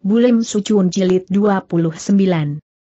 Bulim Sucun Jilid 29.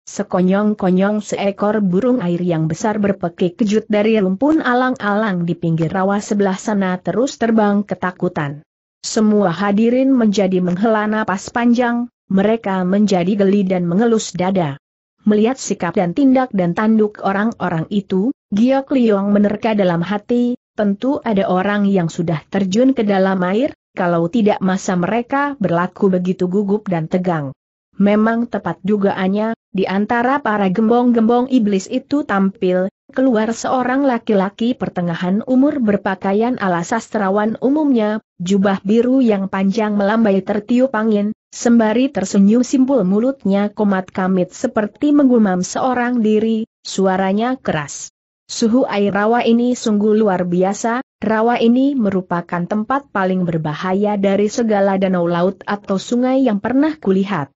Sekonyong-konyong seekor burung air yang besar berpekik kejut dari rumpun alang-alang di pinggir rawa sebelah sana terus terbang ketakutan. Semua hadirin menjadi menghela napas panjang, mereka menjadi geli dan mengelus dada. Melihat sikap dan tindak dan tanduk orang-orang itu, Giok Liong menerka dalam hati, tentu ada orang yang sudah terjun ke dalam air, kalau tidak masa mereka berlaku begitu gugup dan tegang. Memang tepat dugaannya, di antara para gembong-gembong iblis itu tampil, keluar seorang laki-laki pertengahan umur berpakaian ala sastrawan umumnya, jubah biru yang panjang melambai tertiup angin, sembari tersenyum simpul mulutnya komat kamit seperti menggumam seorang diri, suaranya keras. Suhu air rawa ini sungguh luar biasa, rawa ini merupakan tempat paling berbahaya dari segala danau laut atau sungai yang pernah kulihat.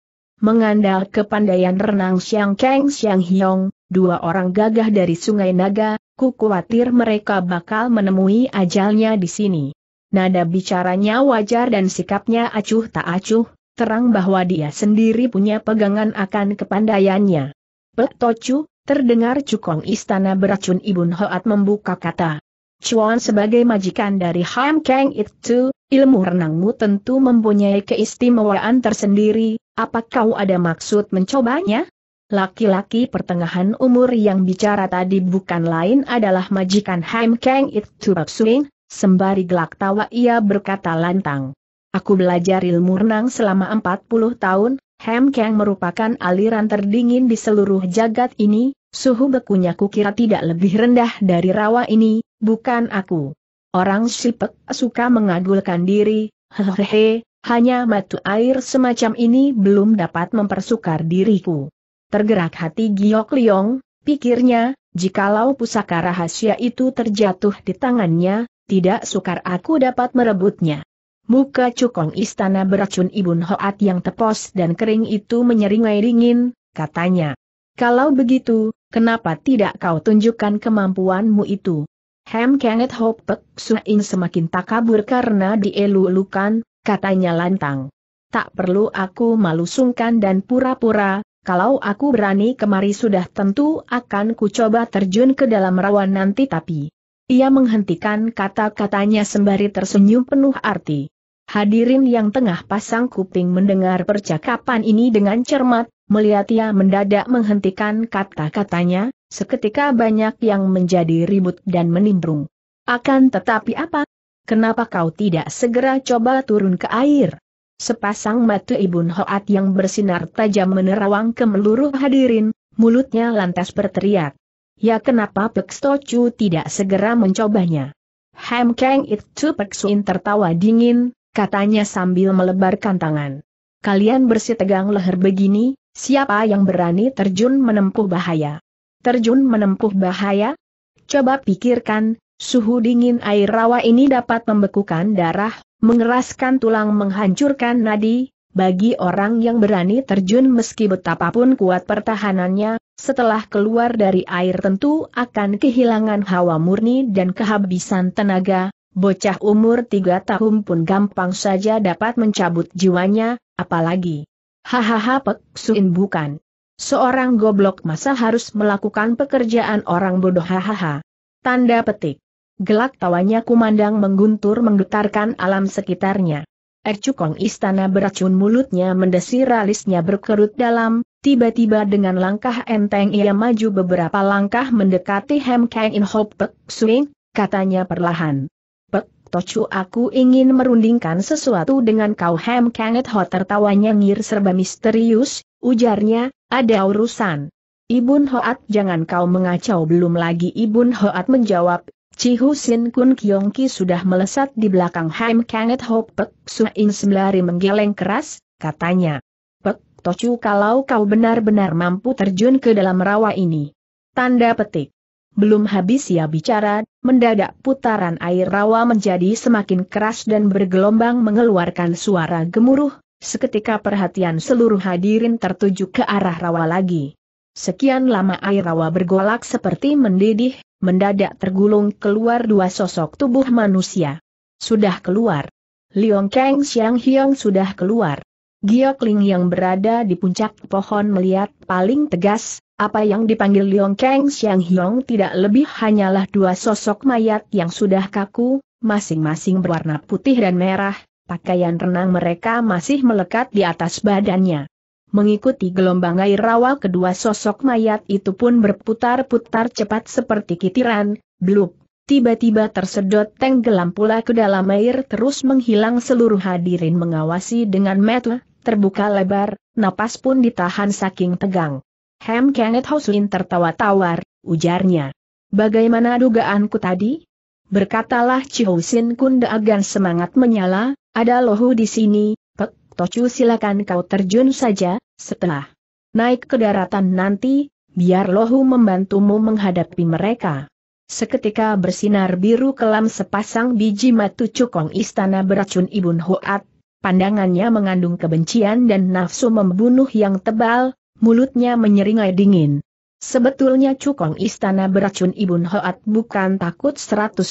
Mengandal kepandaian renang Siang Kang Siang Hiong, dua orang gagah dari Sungai Naga, ku khawatir mereka bakal menemui ajalnya di sini. Nada bicaranya wajar dan sikapnya acuh tak acuh, terang bahwa dia sendiri punya pegangan akan kepandaiannya. Pek Tocu. Terdengar cukong istana beracun Ibun Hoat membuka kata. Chuan sebagai majikan dari Ham Kang itu, ilmu renangmu tentu mempunyai keistimewaan tersendiri, apa kau ada maksud mencobanya? Laki-laki pertengahan umur yang bicara tadi bukan lain adalah majikan Ham Kang itu Bab Suing, sembari gelak tawa ia berkata lantang. Aku belajar ilmu renang selama 40 tahun, Ham Kang merupakan aliran terdingin di seluruh jagat ini, suhu bekunya kukira tidak lebih rendah dari rawa ini, bukan aku. Orang Sipek suka mengagulkan diri, hehehe, hanya matu air semacam ini belum dapat mempersukar diriku. Tergerak hati Giok Liong, pikirnya, jikalau pusaka rahasia itu terjatuh di tangannya, tidak sukar aku dapat merebutnya. Muka cukong istana beracun Ibun Hoat yang tepos dan kering itu menyeringai dingin, katanya. Kalau begitu, kenapa tidak kau tunjukkan kemampuanmu itu? Ham Kanget Hop Pek Suing semakin takabur karena dielulukan, katanya lantang. Tak perlu aku malu sungkan dan pura-pura, kalau aku berani kemari sudah tentu akan kucoba terjun ke dalam rawa nanti tapi... Ia menghentikan kata-katanya sembari tersenyum penuh arti. Hadirin yang tengah pasang kuping mendengar percakapan ini dengan cermat, melihat ia mendadak menghentikan kata-katanya, seketika banyak yang menjadi ribut dan menimbrung. Akan tetapi apa? Kenapa kau tidak segera coba turun ke air? Sepasang mata Ibun Hoat yang bersinar tajam menerawang ke meluruh hadirin, mulutnya lantas berteriak. Ya kenapa Pek Tocu tidak segera mencobanya? Ham Kang itu Pek Suin tertawa dingin, katanya sambil melebarkan tangan. Kalian bersitegang leher begini, siapa yang berani terjun menempuh bahaya? Terjun menempuh bahaya? Coba pikirkan, suhu dingin air rawa ini dapat membekukan darah, mengeraskan tulang, menghancurkan nadi. Bagi orang yang berani terjun meski betapapun kuat pertahanannya, setelah keluar dari air tentu akan kehilangan hawa murni dan kehabisan tenaga. Bocah umur 3 tahun pun gampang saja dapat mencabut jiwanya, apalagi. Hahaha Pek Suin bukan. Seorang goblok masa harus melakukan pekerjaan orang bodoh hahaha. Tanda petik. Gelak tawanya kumandang mengguntur menggetarkan alam sekitarnya. Cukong istana beracun mulutnya mendesir alisnya berkerut dalam, tiba-tiba dengan langkah enteng ia maju beberapa langkah mendekati Ham Kang In Hop Pek Suing, katanya perlahan. Pek Tocu aku ingin merundingkan sesuatu dengan kau. Ham Kang In Hop tertawanya ngir serba misterius, ujarnya, ada urusan. Ibun Hoat jangan kau mengacau. Belum lagi Ibun Hoat menjawab. Cihu Sin Kun Kiong Ki sudah melesat di belakang Ham Kang Et Hop Pek Suing sembari menggeleng keras, katanya. Pek Tocu kalau kau benar-benar mampu terjun ke dalam rawa ini. Tanda petik. Belum habis ia bicara, mendadak putaran air rawa menjadi semakin keras dan bergelombang mengeluarkan suara gemuruh, seketika perhatian seluruh hadirin tertuju ke arah rawa lagi. Sekian lama air rawa bergolak seperti mendidih, mendadak tergulung keluar 2 sosok tubuh manusia. Sudah keluar. Liong Kang Siang Hiong sudah keluar. Giokling yang berada di puncak pohon melihat paling tegas, apa yang dipanggil Liong Kang Xiang Hiong tidak lebih hanyalah dua sosok mayat yang sudah kaku, masing-masing berwarna putih dan merah, pakaian renang mereka masih melekat di atas badannya. Mengikuti gelombang air rawa kedua sosok mayat itu pun berputar-putar cepat seperti kitiran, bluk, tiba-tiba tersedot tenggelam pula ke dalam air terus menghilang. Seluruh hadirin mengawasi dengan mata terbuka lebar, napas pun ditahan saking tegang. Hem Kenneth Hosin tertawa tawar, ujarnya. Bagaimana dugaanku tadi? Berkatalah Chi Hosin Kun dengan semangat menyala, ada lohu di sini, Pek Tocu silakan kau terjun saja, setelah naik ke daratan nanti, biar lohu membantumu menghadapi mereka. Seketika bersinar biru kelam sepasang biji mata cukong istana beracun Ibun Hoat, pandangannya mengandung kebencian dan nafsu membunuh yang tebal, mulutnya menyeringai dingin. Sebetulnya cukong istana beracun Ibun Hoat bukan takut 100%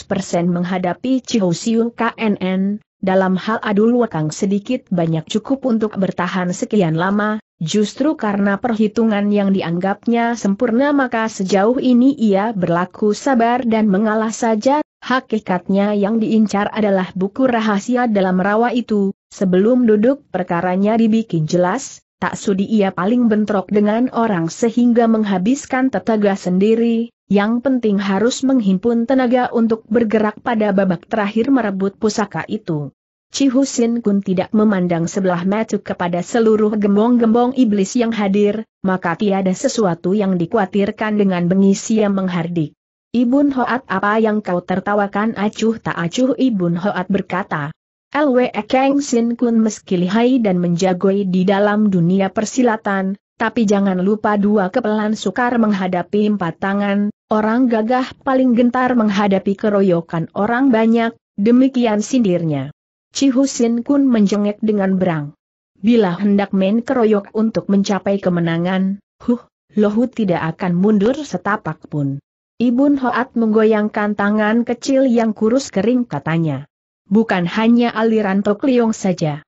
menghadapi Chi Ho Siu KNN, dalam hal adul wakang sedikit banyak cukup untuk bertahan sekian lama, justru karena perhitungan yang dianggapnya sempurna maka sejauh ini ia berlaku sabar dan mengalah saja. Hakikatnya yang diincar adalah buku rahasia dalam rawa itu, sebelum duduk perkaranya dibikin jelas. Tak sudi ia paling bentrok dengan orang sehingga menghabiskan tenaga sendiri, yang penting harus menghimpun tenaga untuk bergerak pada babak terakhir merebut pusaka itu. Chi Husin Kun tidak memandang sebelah mata kepada seluruh gembong-gembong iblis yang hadir, maka tiada sesuatu yang dikhawatirkan dengan bengis yang menghardik. Ibun Hoat, apa yang kau tertawakan? Acuh tak acuh Ibun Hoat berkata. Lwe Kang Sin Kun meski lihai dan menjagoi di dalam dunia persilatan, tapi jangan lupa dua kepelan sukar menghadapi empat tangan, orang gagah paling gentar menghadapi keroyokan orang banyak, demikian sindirnya. Chi Husin Kun menjengek dengan berang. Bila hendak main keroyok untuk mencapai kemenangan, Lohu tidak akan mundur setapak pun. Ibun Hoat menggoyangkan tangan kecil yang kurus kering, katanya. Bukan hanya aliran Tok Liong saja.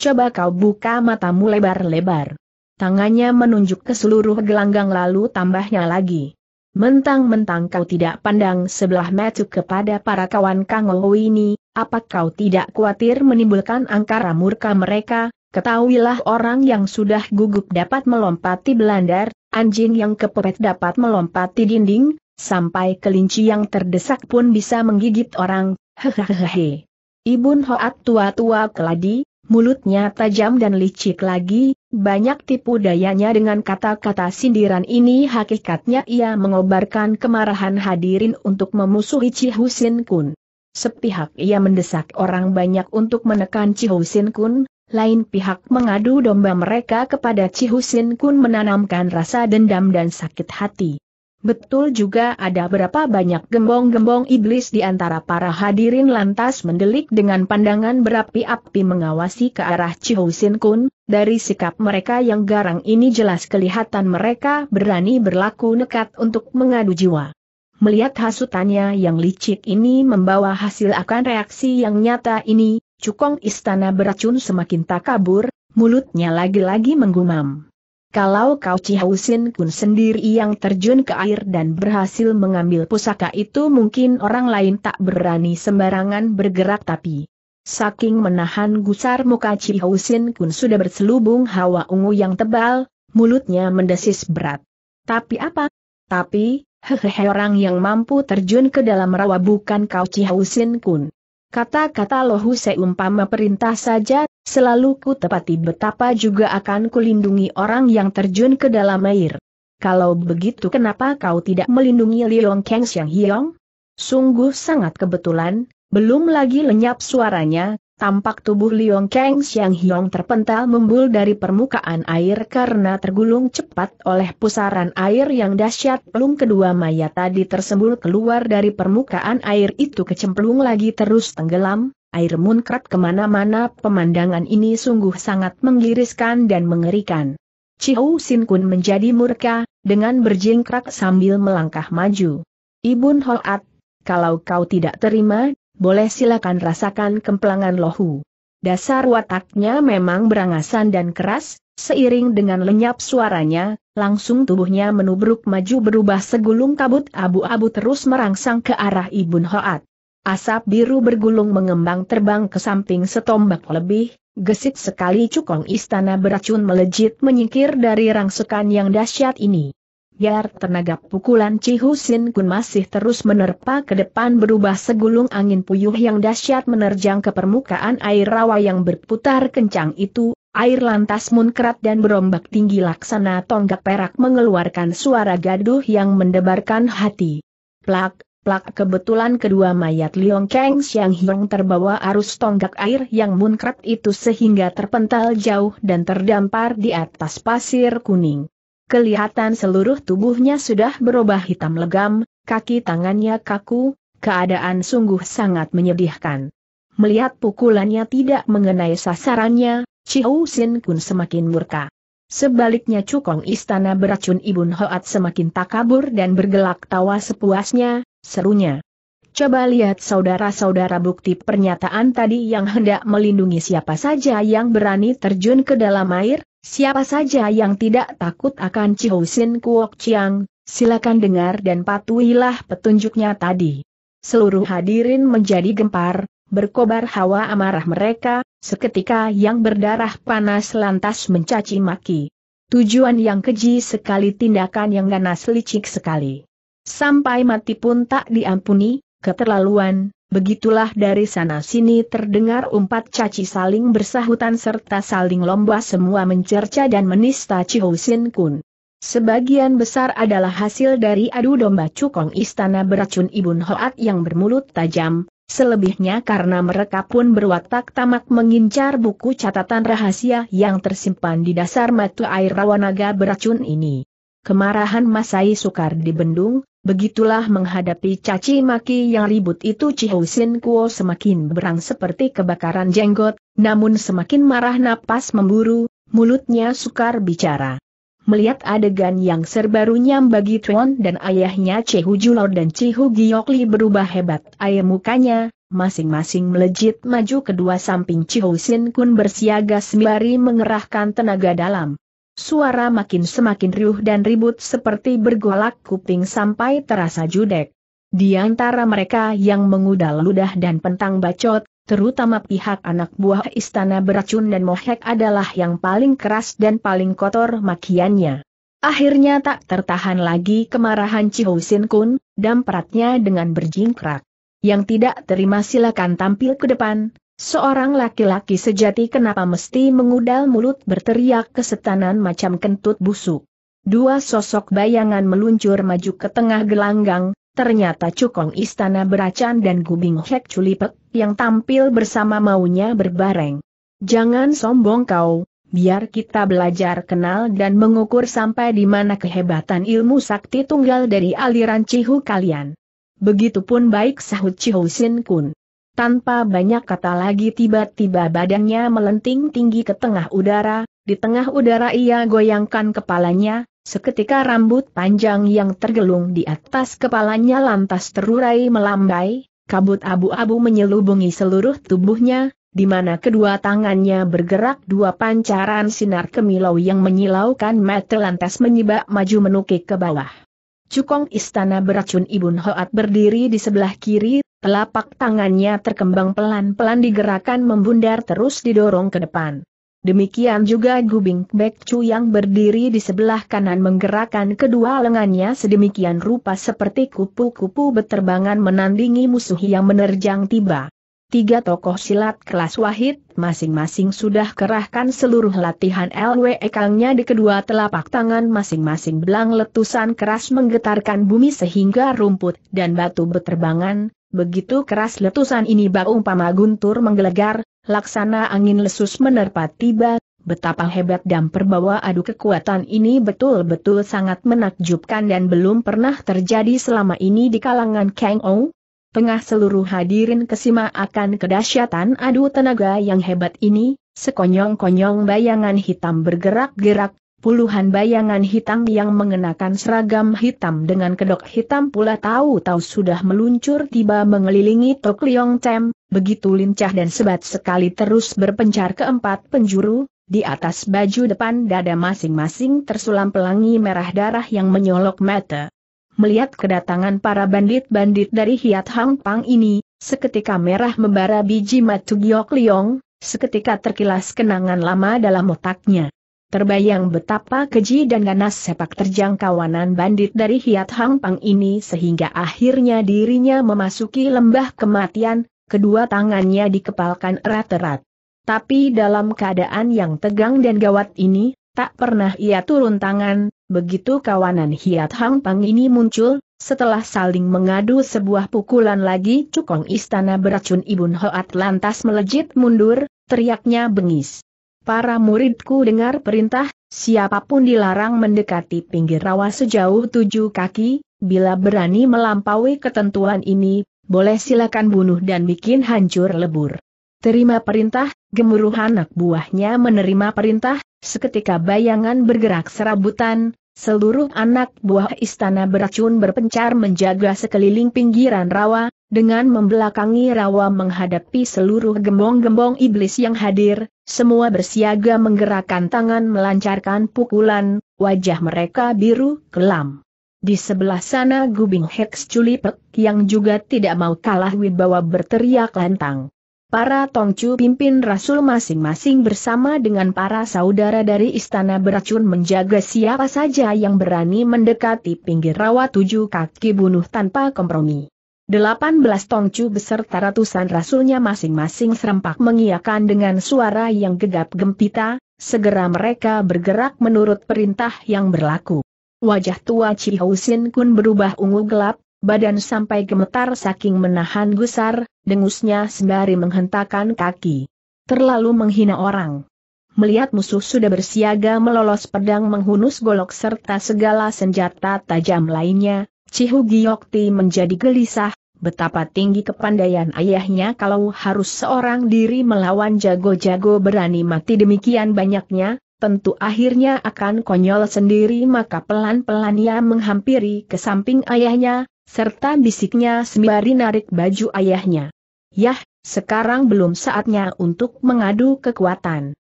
Coba kau buka matamu lebar-lebar. Tangannya menunjuk ke seluruh gelanggang lalu tambahnya lagi. Mentang-mentang kau tidak pandang sebelah mata kepada para kawan Kang Ho ini, apa kau tidak khawatir menimbulkan angkara murka mereka? Ketahuilah orang yang sudah gugup dapat melompati belandar, anjing yang kepepet dapat melompati dinding, sampai kelinci yang terdesak pun bisa menggigit orang. Hehehe. Ibun Hoat tua-tua keladi, mulutnya tajam dan licik lagi, banyak tipu dayanya dengan kata-kata sindiran ini. Hakikatnya ia mengobarkan kemarahan hadirin untuk memusuhi Chi Husin Kun. Sepihak ia mendesak orang banyak untuk menekan Chi Husin Kun, lain pihak mengadu domba mereka kepada Chi Husin Kun menanamkan rasa dendam dan sakit hati. Betul juga ada berapa banyak gembong-gembong iblis di antara para hadirin lantas mendelik dengan pandangan berapi-api mengawasi ke arah Chi Husin Kun. Dari sikap mereka yang garang ini jelas kelihatan mereka berani berlaku nekat untuk mengadu jiwa. Melihat hasutannya yang licik ini membawa hasil akan reaksi yang nyata ini, cukong istana beracun semakin takabur, mulutnya lagi-lagi menggumam. Kalau kau Chi Husin Kun sendiri yang terjun ke air dan berhasil mengambil pusaka itu mungkin orang lain tak berani sembarangan bergerak, tapi saking menahan gusar muka Chi Husin Kun sudah berselubung hawa ungu yang tebal, mulutnya mendesis berat. Tapi apa? Tapi, hehehe, orang yang mampu terjun ke dalam rawa bukan kau Chi Husin Kun. Kata-kata Lohu seumpama perintah saja, selalu ku tepati, betapa juga akan kulindungi orang yang terjun ke dalam air. Kalau begitu kenapa kau tidak melindungi Liong Kang Xiang Hiong? Sungguh sangat kebetulan, belum lagi lenyap suaranya, tampak tubuh Liong Kang Xiang Hiong terpental membul dari permukaan air karena tergulung cepat oleh pusaran air yang dahsyat. Pelung kedua mayat tadi tersembul keluar dari permukaan air itu, kecemplung lagi terus tenggelam. Air muncrat kemana-mana, pemandangan ini sungguh sangat menggiriskan dan mengerikan. Chi Husin Kun menjadi murka, dengan berjingkrak sambil melangkah maju. Ibun Hoat, kalau kau tidak terima, boleh silakan rasakan kemplangan Lohu. Dasar wataknya memang berangasan dan keras, seiring dengan lenyap suaranya, langsung tubuhnya menubruk maju berubah segulung kabut abu-abu terus merangsang ke arah Ibun Hoat. Asap biru bergulung mengembang terbang ke samping setombak lebih, gesit sekali cukong istana beracun melejit menyingkir dari rangsekan yang dahsyat ini. Biar tenaga pukulan Chi Husin Kun masih terus menerpa ke depan berubah segulung angin puyuh yang dahsyat menerjang ke permukaan air rawa yang berputar kencang itu, air lantas munkrat dan berombak tinggi laksana tonggak perak mengeluarkan suara gaduh yang mendebarkan hati. Plak, plak, kebetulan kedua mayat Liong Kang Xiang Hiong terbawa arus tonggak air yang munkrat itu sehingga terpental jauh dan terdampar di atas pasir kuning. Kelihatan seluruh tubuhnya sudah berubah hitam legam, kaki tangannya kaku, keadaan sungguh sangat menyedihkan. Melihat pukulannya tidak mengenai sasarannya, Chi Husin Kun semakin murka. Sebaliknya cukong istana beracun Ibun Hoat semakin takabur dan bergelak tawa sepuasnya, serunya. Coba lihat saudara-saudara bukti pernyataan tadi yang hendak melindungi siapa saja yang berani terjun ke dalam air. Siapa saja yang tidak takut akan Chi Husin Kuok Chiang, silakan dengar dan patuhilah petunjuknya tadi. Seluruh hadirin menjadi gempar, berkobar hawa amarah mereka, seketika yang berdarah panas lantas mencaci maki. Tujuan yang keji sekali, tindakan yang ganas licik sekali. Sampai mati pun tak diampuni, keterlaluan. Begitulah dari sana-sini terdengar umpat caci saling bersahutan serta saling lomba semua mencerca dan menista Chi Husin Kun. Sebagian besar adalah hasil dari adu domba cukong istana beracun Ibun Hoat yang bermulut tajam, selebihnya karena mereka pun berwatak tamak mengincar buku catatan rahasia yang tersimpan di dasar mata air rawa naga beracun ini. Kemarahan Masai sukar dibendung. Begitulah menghadapi caci maki yang ribut itu Chi Husin Kuo semakin berang seperti kebakaran jenggot, namun semakin marah napas memburu, mulutnya sukar bicara. Melihat adegan yang serba runyam bagi Tuan dan ayahnya Chi Hu Julo dan Chi Hu Giokli berubah hebat air mukanya, masing-masing melejit maju kedua samping Chi Husin Kun bersiaga sembari mengerahkan tenaga dalam. Suara makin semakin riuh dan ribut seperti bergolak kuping sampai terasa judek. Di antara mereka yang mengudal ludah dan pentang bacot, terutama pihak anak buah istana beracun dan Mohek adalah yang paling keras dan paling kotor makiannya. Akhirnya tak tertahan lagi kemarahan Chi Husin Kun, dampratnya dengan berjingkrak. Yang tidak terima silakan tampil ke depan. Seorang laki-laki sejati kenapa mesti mengudal mulut berteriak kesetanan macam kentut busuk. Dua sosok bayangan meluncur maju ke tengah gelanggang, ternyata cukong istana beracan dan Gubing Hek Culipek yang tampil bersama maunya berbareng. Jangan sombong kau, biar kita belajar kenal dan mengukur sampai di mana kehebatan ilmu sakti tunggal dari aliran Cihu kalian. Begitupun baik, sahut Chi Husin Kun. Tanpa banyak kata lagi tiba-tiba badannya melenting tinggi ke tengah udara, di tengah udara ia goyangkan kepalanya, seketika rambut panjang yang tergelung di atas kepalanya lantas terurai melambai, kabut abu-abu menyelubungi seluruh tubuhnya, di mana kedua tangannya bergerak dua pancaran sinar kemilau yang menyilaukan mata lantas menyibak maju menukik ke bawah. Cukong istana beracun Ibun Hoat berdiri di sebelah kiri, telapak tangannya terkembang pelan-pelan digerakkan membundar terus didorong ke depan. Demikian juga Gubing Bek Cu yang berdiri di sebelah kanan menggerakkan kedua lengannya sedemikian rupa seperti kupu-kupu beterbangan menandingi musuh yang menerjang tiba. Tiga tokoh silat kelas wahid masing-masing sudah kerahkan seluruh latihan LW ekangnya di kedua telapak tangan masing-masing belang letusan keras menggetarkan bumi sehingga rumput dan batu beterbangan. Begitu keras letusan ini baumpama guntur menggelegar, laksana angin lesus menerpa tiba, betapa hebat dan perbawa adu kekuatan ini betul-betul sangat menakjubkan dan belum pernah terjadi selama ini di kalangan Kang Ou. Tengah seluruh hadirin kesima akan kedahsyatan adu tenaga yang hebat ini, sekonyong-konyong bayangan hitam bergerak-gerak, Puluhan bayangan hitam yang mengenakan seragam hitam dengan kedok hitam pula tahu-tahu sudah meluncur tiba mengelilingi Tok Liong Tem, begitu lincah dan sebat sekali terus berpencar ke empat penjuru. Di atas baju depan dada masing-masing tersulam pelangi merah darah yang menyolok mata. Melihat kedatangan para bandit-bandit dari Hiat Hang Pang ini, seketika merah membara biji mata Giok Liong, seketika terkilas kenangan lama dalam otaknya. Terbayang betapa keji dan ganas sepak terjang kawanan bandit dari Hiat Hang Pang ini sehingga akhirnya dirinya memasuki lembah kematian, kedua tangannya dikepalkan erat-erat. Tapi dalam keadaan yang tegang dan gawat ini, tak pernah ia turun tangan, begitu kawanan Hiat Hang Pang ini muncul, setelah saling mengadu sebuah pukulan lagi cukong istana beracun Ibun Hoat lantas melejit mundur, teriaknya bengis. Para muridku dengar perintah, siapapun dilarang mendekati pinggir rawa sejauh 7 kaki, bila berani melampaui ketentuan ini, boleh silakan bunuh dan bikin hancur lebur. Terima perintah, gemuruh anak buahnya menerima perintah, seketika bayangan bergerak serabutan, seluruh anak buah istana beracun berpencar menjaga sekeliling pinggiran rawa, dengan membelakangi rawa menghadapi seluruh gembong-gembong iblis yang hadir, semua bersiaga menggerakkan tangan melancarkan pukulan, wajah mereka biru kelam. Di sebelah sana Gubing Heks Culipek yang juga tidak mau kalah wibawa berteriak lantang. Para Tongcu pimpin Rasul masing-masing bersama dengan para saudara dari istana beracun menjaga siapa saja yang berani mendekati pinggir rawa 7 kaki bunuh tanpa kompromi. 18 Tongcu beserta ratusan rasulnya masing-masing serempak mengiakan dengan suara yang gegap gempita, segera mereka bergerak menurut perintah yang berlaku. Wajah tua Chi Hou Sin Kun berubah ungu gelap, badan sampai gemetar saking menahan gusar, dengusnya sembari menghentakkan kaki. Terlalu menghina orang. Melihat musuh sudah bersiaga melolos pedang menghunus golok serta segala senjata tajam lainnya, Cihu Giokti menjadi gelisah, betapa tinggi kepandaian ayahnya kalau harus seorang diri melawan jago-jago berani mati demikian banyaknya, tentu akhirnya akan konyol sendiri maka pelan-pelan ia menghampiri ke samping ayahnya, serta bisiknya sembari narik baju ayahnya. Yah, sekarang belum saatnya untuk mengadu kekuatan.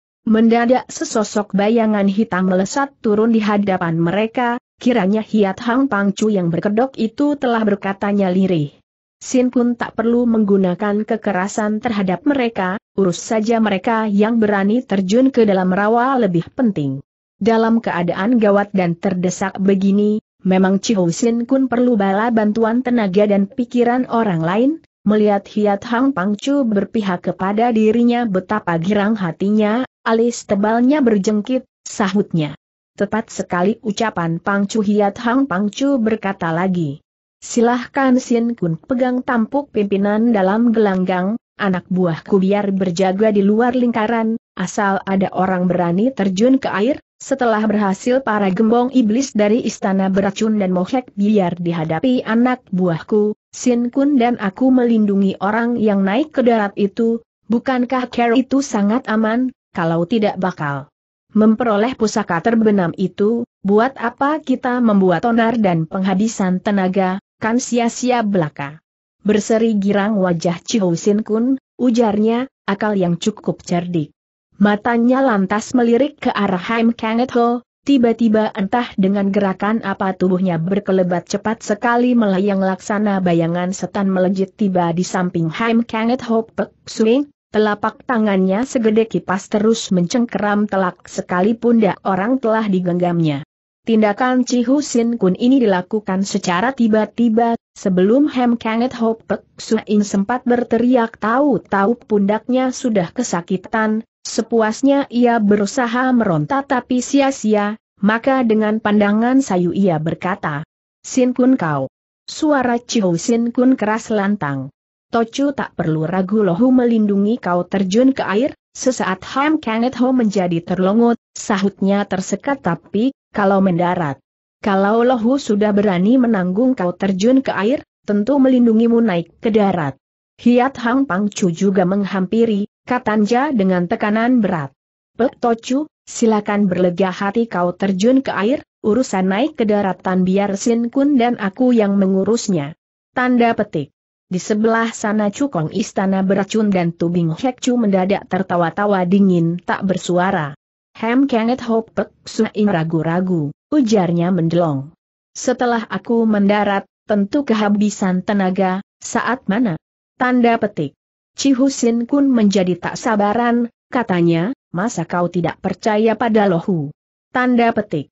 Mendadak sesosok bayangan hitam melesat turun di hadapan mereka, kiranya Hiat Hang Pang Cu yang berkedok itu telah berkatanya lirih. Sin Kun tak perlu menggunakan kekerasan terhadap mereka, urus saja mereka yang berani terjun ke dalam rawa lebih penting. Dalam keadaan gawat dan terdesak begini, memang Chi Hou Sin Kun perlu bala bantuan tenaga dan pikiran orang lain. Melihat Hiat Hang Pang Cu berpihak kepada dirinya betapa girang hatinya, alis tebalnya berjengkit, sahutnya. Tepat sekali ucapan Pangcu Hiat Hang Pangcu berkata lagi. Silahkan Sin Kun pegang tampuk pimpinan dalam gelanggang, anak buahku biar berjaga di luar lingkaran, asal ada orang berani terjun ke air, setelah berhasil para gembong iblis dari istana beracun dan Mohek biar dihadapi anak buahku, Sin Kun dan aku melindungi orang yang naik ke darat itu, bukankah care itu sangat aman, kalau tidak bakal memperoleh pusaka terbenam itu, buat apa kita membuat onar dan penghabisan tenaga, kan sia-sia belaka. Berseri girang wajah Chi Hou Sin Kun, ujarnya, akal yang cukup cerdik. Matanya lantas melirik ke arah Haim Kang Et Ho, tiba-tiba entah dengan gerakan apa tubuhnya berkelebat cepat sekali melayang laksana bayangan setan melejit tiba di samping Haim Kang Et Ho Pek Suing. Telapak tangannya segede kipas terus mencengkeram telak sekali pundak orang telah digenggamnya. Tindakan Chi Hou Sin Kun ini dilakukan secara tiba-tiba, sebelum Hem Kanget Ho Pek Suin sempat berteriak tahu-tahu pundaknya sudah kesakitan, sepuasnya ia berusaha meronta tapi sia-sia, maka dengan pandangan sayu ia berkata, Sin Kun kau. Suara Chi Hou Sin Kun keras lantang. Tocu tak perlu ragu lohu melindungi kau terjun ke air, sesaat Ham Kanget Ho menjadi terlongot, sahutnya tersekat tapi, kalau mendarat. Kalau lohu sudah berani menanggung kau terjun ke air, tentu melindungimu naik ke darat. Hiat Hang Pang Cu juga menghampiri, katanya dengan tekanan berat. Pek Tocu, silakan berlega hati kau terjun ke air, urusan naik ke daratan biar Sin Kun dan aku yang mengurusnya. Tanda petik. Di sebelah sana cukong istana beracun dan Tubing Hek Cu mendadak tertawa-tawa dingin tak bersuara. Hem Kenget Hop Pek Suing ragu-ragu, ujarnya mendelong. Setelah aku mendarat, tentu kehabisan tenaga, saat mana? Tanda petik. Cihu Sin Kun menjadi tak sabaran, katanya, masa kau tidak percaya pada Lohu? Tanda petik.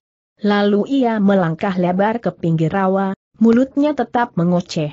Lalu ia melangkah lebar ke pinggir rawa, mulutnya tetap mengoceh.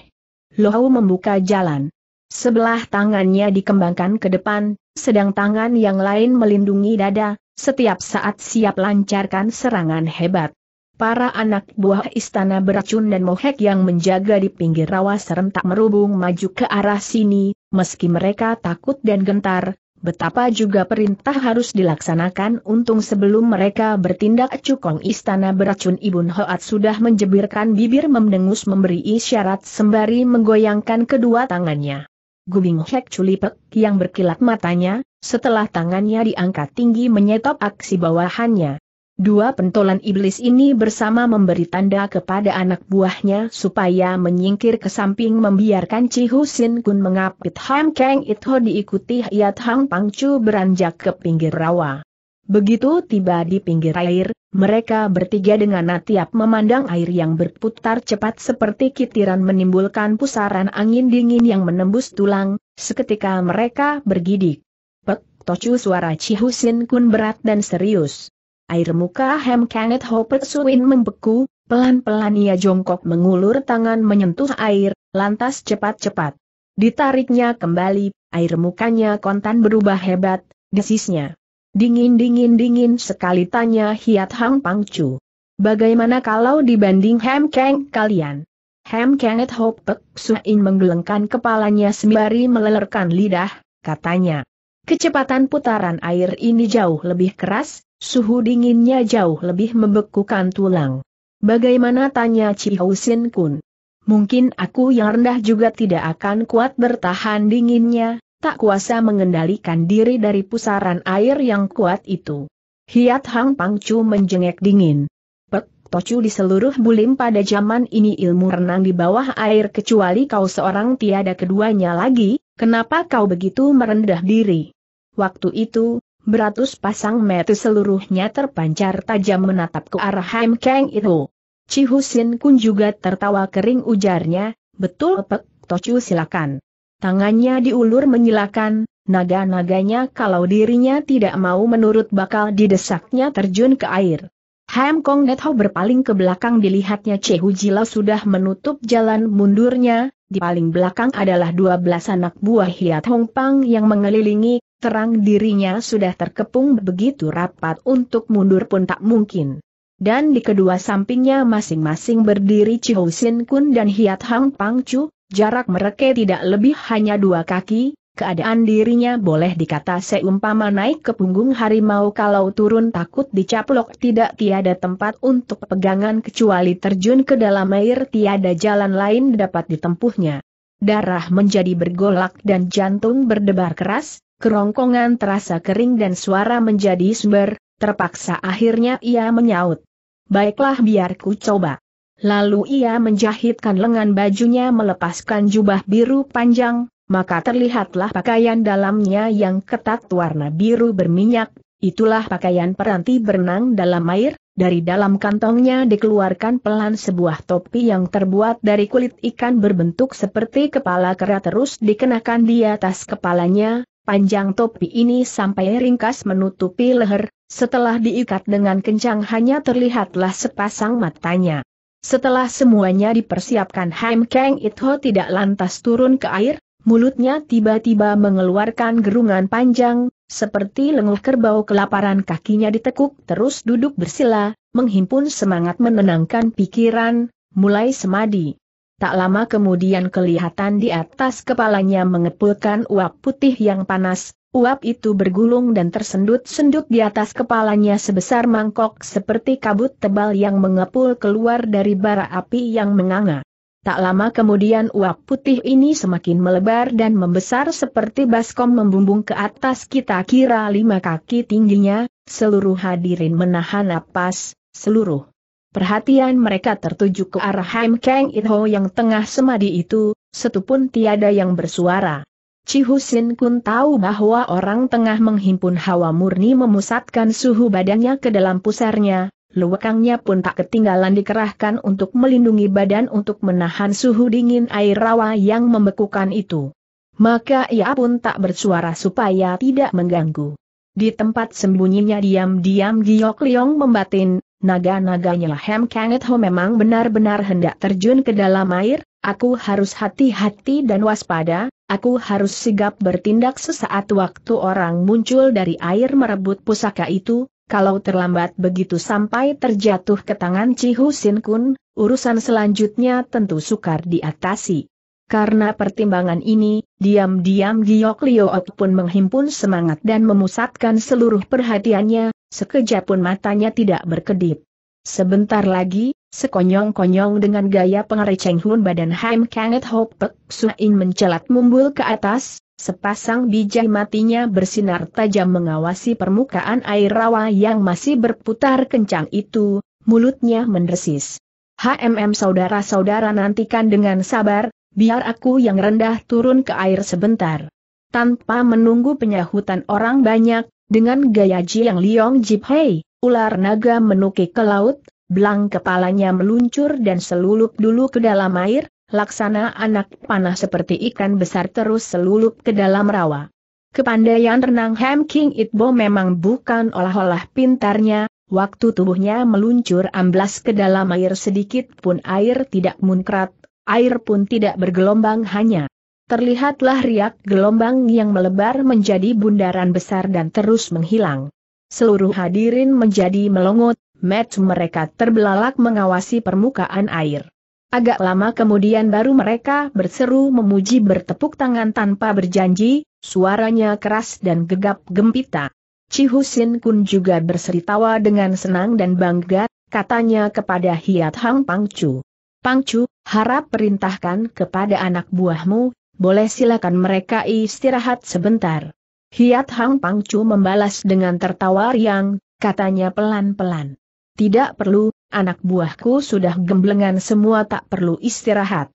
Lohu membuka jalan. Sebelah tangannya dikembangkan ke depan, sedang tangan yang lain melindungi dada, setiap saat siap lancarkan serangan hebat. Para anak buah istana beracun dan Mohek yang menjaga di pinggir rawa serentak merubung maju ke arah sini, meski mereka takut dan gentar. Betapa juga perintah harus dilaksanakan untung sebelum mereka bertindak cukong istana beracun Ibun Hoat sudah menjebirkan bibir mendengus memberi isyarat sembari menggoyangkan kedua tangannya. Gubing Hek Culipek yang berkilat matanya, setelah tangannya diangkat tinggi menyetop aksi bawahannya. Dua pentolan iblis ini bersama memberi tanda kepada anak buahnya supaya menyingkir ke samping membiarkan Cihu Sin Kun mengapit Ham Kang Itho diikuti Hiat Hang Pangcu beranjak ke pinggir rawa. Begitu tiba di pinggir air, mereka bertiga dengan natiap memandang air yang berputar cepat seperti kitiran menimbulkan pusaran angin dingin yang menembus tulang, seketika mereka bergidik. Pek Tocu suara Cihu Sin Kun berat dan serius. Air muka Hem Kanget Hopet Suin membeku, pelan-pelan ia jongkok mengulur tangan menyentuh air, lantas cepat-cepat. Ditariknya kembali, air mukanya kontan berubah hebat, desisnya. Dingin-dingin-dingin sekali tanya Hiat Hang Pangcu. Bagaimana kalau dibanding Hem Kang kalian? Hem Kanget Hopet Suin menggelengkan kepalanya sembari melelerkan lidah, katanya. Kecepatan putaran air ini jauh lebih keras. Suhu dinginnya jauh lebih membekukan tulang. Bagaimana tanya Cihu Sin Kun? Mungkin aku yang rendah juga tidak akan kuat bertahan dinginnya, tak kuasa mengendalikan diri dari pusaran air yang kuat itu. Hiat Hang Pangcu menjengek dingin. Pek Tocu di seluruh bulim pada zaman ini ilmu renang di bawah air kecuali kau seorang tiada keduanya lagi, kenapa kau begitu merendah diri? Waktu itu, beratus pasang mata seluruhnya terpancar tajam menatap ke arah Ham Kang Itho. Cihu Sin Kun juga tertawa kering ujarnya, betul Pek Tocu silakan. Tangannya diulur menyilakan, naga-naganya kalau dirinya tidak mau menurut bakal didesaknya terjun ke air. Ham Kong Itho berpaling ke belakang dilihatnya Cihu Jila sudah menutup jalan mundurnya, di paling belakang adalah 12 anak buah Hiat Hong Pang yang mengelilingi. Terang dirinya sudah terkepung begitu rapat untuk mundur pun tak mungkin. Dan di kedua sampingnya masing-masing berdiri Cihu Sin Kun dan Hiat Hang Pangcu, jarak mereka tidak lebih hanya 2 kaki, keadaan dirinya boleh dikata seumpama naik ke punggung harimau kalau turun takut dicaplok tidak tiada tempat untuk pegangan kecuali terjun ke dalam air tiada jalan lain dapat ditempuhnya. Darah menjadi bergolak dan jantung berdebar keras, kerongkongan terasa kering dan suara menjadi sumber, terpaksa akhirnya ia menyaut. Baiklah biar ku coba. Lalu ia menjahitkan lengan bajunya melepaskan jubah biru panjang, maka terlihatlah pakaian dalamnya yang ketat warna biru berminyak, itulah pakaian peranti berenang dalam air, dari dalam kantongnya dikeluarkan pelan sebuah topi yang terbuat dari kulit ikan berbentuk seperti kepala kera terus dikenakan di atas kepalanya. Panjang topi ini sampai ringkas menutupi leher, setelah diikat dengan kencang hanya terlihatlah sepasang matanya. Setelah semuanya dipersiapkan Ham Kang Itho tidak lantas turun ke air, mulutnya tiba-tiba mengeluarkan gerungan panjang, seperti lenguh kerbau kelaparan kakinya ditekuk terus duduk bersila, menghimpun semangat menenangkan pikiran, mulai semadi. Tak lama kemudian kelihatan di atas kepalanya mengepulkan uap putih yang panas, uap itu bergulung dan tersendut-sendut di atas kepalanya sebesar mangkok seperti kabut tebal yang mengepul keluar dari bara api yang menganga. Tak lama kemudian uap putih ini semakin melebar dan membesar seperti baskom membumbung ke atas kita kira 5 kaki tingginya, seluruh hadirin menahan napas, seluruh perhatian mereka tertuju ke arah Haim Kang Itho yang tengah semadi itu, setupun tiada yang bersuara. Chi Husin Kun tahu bahwa orang tengah menghimpun hawa murni memusatkan suhu badannya ke dalam pusarnya. Luakangnya pun tak ketinggalan dikerahkan untuk melindungi badan untuk menahan suhu dingin air rawa yang membekukan itu. Maka ia pun tak bersuara supaya tidak mengganggu. Di tempat sembunyinya diam-diam Giok Liong membatin, naga-naganya Hem Kang Itho memang benar-benar hendak terjun ke dalam air, aku harus hati-hati dan waspada, aku harus sigap bertindak sesaat waktu orang muncul dari air merebut pusaka itu. Kalau terlambat begitu sampai terjatuh ke tangan Chi Husin Kun, urusan selanjutnya tentu sukar diatasi. Karena pertimbangan ini, diam-diam Giok Liok pun menghimpun semangat dan memusatkan seluruh perhatiannya, sekejap pun matanya tidak berkedip. Sebentar lagi, sekonyong-konyong dengan gaya pengereceng hun badan Haim Kang Itho Pek Suin mencelat mumbul ke atas. Sepasang bijak matinya bersinar tajam mengawasi permukaan air rawa yang masih berputar kencang itu, mulutnya mendesis. Hmm, saudara-saudara nantikan dengan sabar, biar aku yang rendah turun ke air sebentar. Tanpa menunggu penyahutan orang banyak, dengan gaya Jiang Liong Jiphei, ular naga menukik ke laut, belang kepalanya meluncur dan selulup dulu ke dalam air. Laksana anak panah seperti ikan besar terus selulup ke dalam rawa. Kepandaian renang Hem Kang Itho memang bukan olah-olah pintarnya, waktu tubuhnya meluncur amblas ke dalam air sedikit pun air tidak munkrat, air pun tidak bergelombang hanya. Terlihatlah riak gelombang yang melebar menjadi bundaran besar dan terus menghilang. Seluruh hadirin menjadi melongot, mata mereka terbelalak mengawasi permukaan air. Agak lama kemudian baru mereka berseru memuji bertepuk tangan tanpa berjanji, suaranya keras dan gegap gempita. Chi Husin Kun juga berseri tawa dengan senang dan bangga, katanya kepada Hiat Hang Pangcu. Pangcu, harap perintahkan kepada anak buahmu, boleh silakan mereka istirahat sebentar. Hiat Hang Pangcu membalas dengan tertawa riang, katanya pelan-pelan. Tidak perlu, anak buahku sudah gemblengan semua tak perlu istirahat.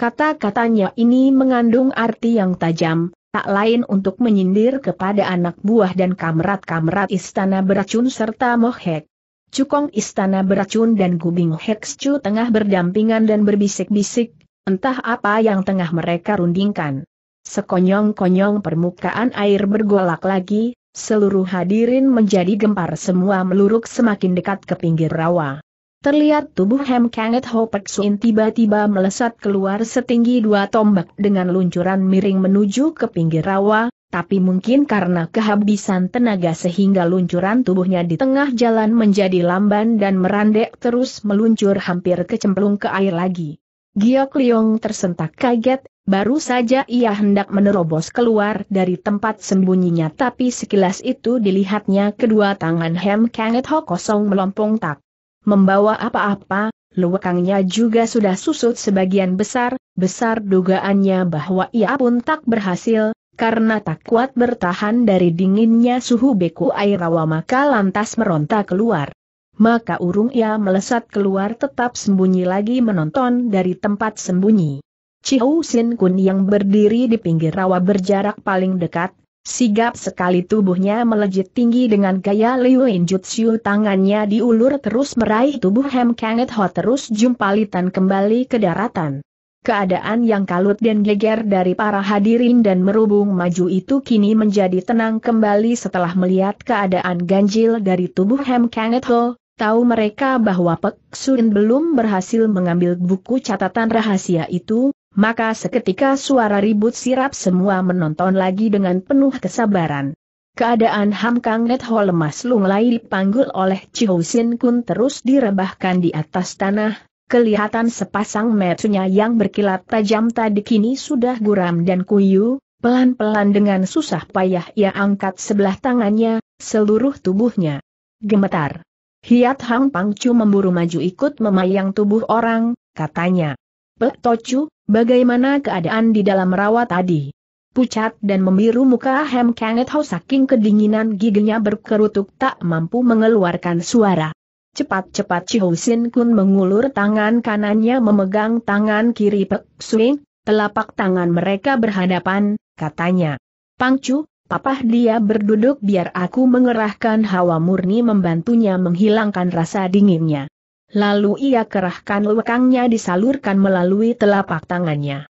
Kata-katanya ini mengandung arti yang tajam, tak lain untuk menyindir kepada anak buah dan kamrat-kamrat istana beracun serta Mohek. Cukong istana beracun dan Gubing Hexcu tengah berdampingan dan berbisik-bisik, entah apa yang tengah mereka rundingkan. Sekonyong-konyong permukaan air bergolak lagi. Seluruh hadirin menjadi gempar semua meluruk semakin dekat ke pinggir rawa. Terlihat tubuh Hem Kang Itho Pek Suin tiba-tiba melesat keluar setinggi 2 tombak dengan luncuran miring menuju ke pinggir rawa, tapi mungkin karena kehabisan tenaga sehingga luncuran tubuhnya di tengah jalan menjadi lamban dan merandek terus meluncur hampir kecemplung ke air lagi. Giok Liong tersentak kaget. Baru saja ia hendak menerobos keluar dari tempat sembunyinya tapi sekilas itu dilihatnya kedua tangan Hem Kang Itho kosong melompong tak membawa apa-apa, luakangnya juga sudah susut sebagian besar, besar dugaannya bahwa ia pun tak berhasil, karena tak kuat bertahan dari dinginnya suhu beku air rawa maka lantas meronta keluar. Maka urung ia melesat keluar tetap sembunyi lagi menonton dari tempat sembunyi. Chi Husin Kun yang berdiri di pinggir rawa berjarak paling dekat, sigap sekali tubuhnya melejit tinggi dengan gaya Liuin Jutsu, tangannya diulur terus meraih tubuh Hem Kang Itho terus jumpalitan kembali ke daratan. Keadaan yang kalut dan geger dari para hadirin dan merubung maju itu kini menjadi tenang kembali setelah melihat keadaan ganjil dari tubuh Hem Kang Itho. Tahu mereka bahwa Pek Suin belum berhasil mengambil buku catatan rahasia itu, maka seketika suara ribut sirap semua menonton lagi dengan penuh kesabaran. Keadaan Hem Kang Itho lemas lunglai dipanggul oleh Chi Husin Kun terus direbahkan di atas tanah, kelihatan sepasang matanya yang berkilat tajam tadi kini sudah guram dan kuyu, pelan-pelan dengan susah payah ia angkat sebelah tangannya, seluruh tubuhnya gemetar. Hiat Hang Pangcu memburu maju ikut memayang tubuh orang, katanya. Pek Tocu, bagaimana keadaan di dalam rawa tadi? Pucat dan membiru muka Hem Kanget Ho saking kedinginan giginya berkerutuk tak mampu mengeluarkan suara. Cepat-cepat Chi Ho Sin Kun mengulur tangan kanannya memegang tangan kiri Pek Suing, telapak tangan mereka berhadapan, katanya. Pangcu, papah dia berduduk biar aku mengerahkan hawa murni membantunya menghilangkan rasa dinginnya. Lalu ia kerahkan lekangnya disalurkan melalui telapak tangannya.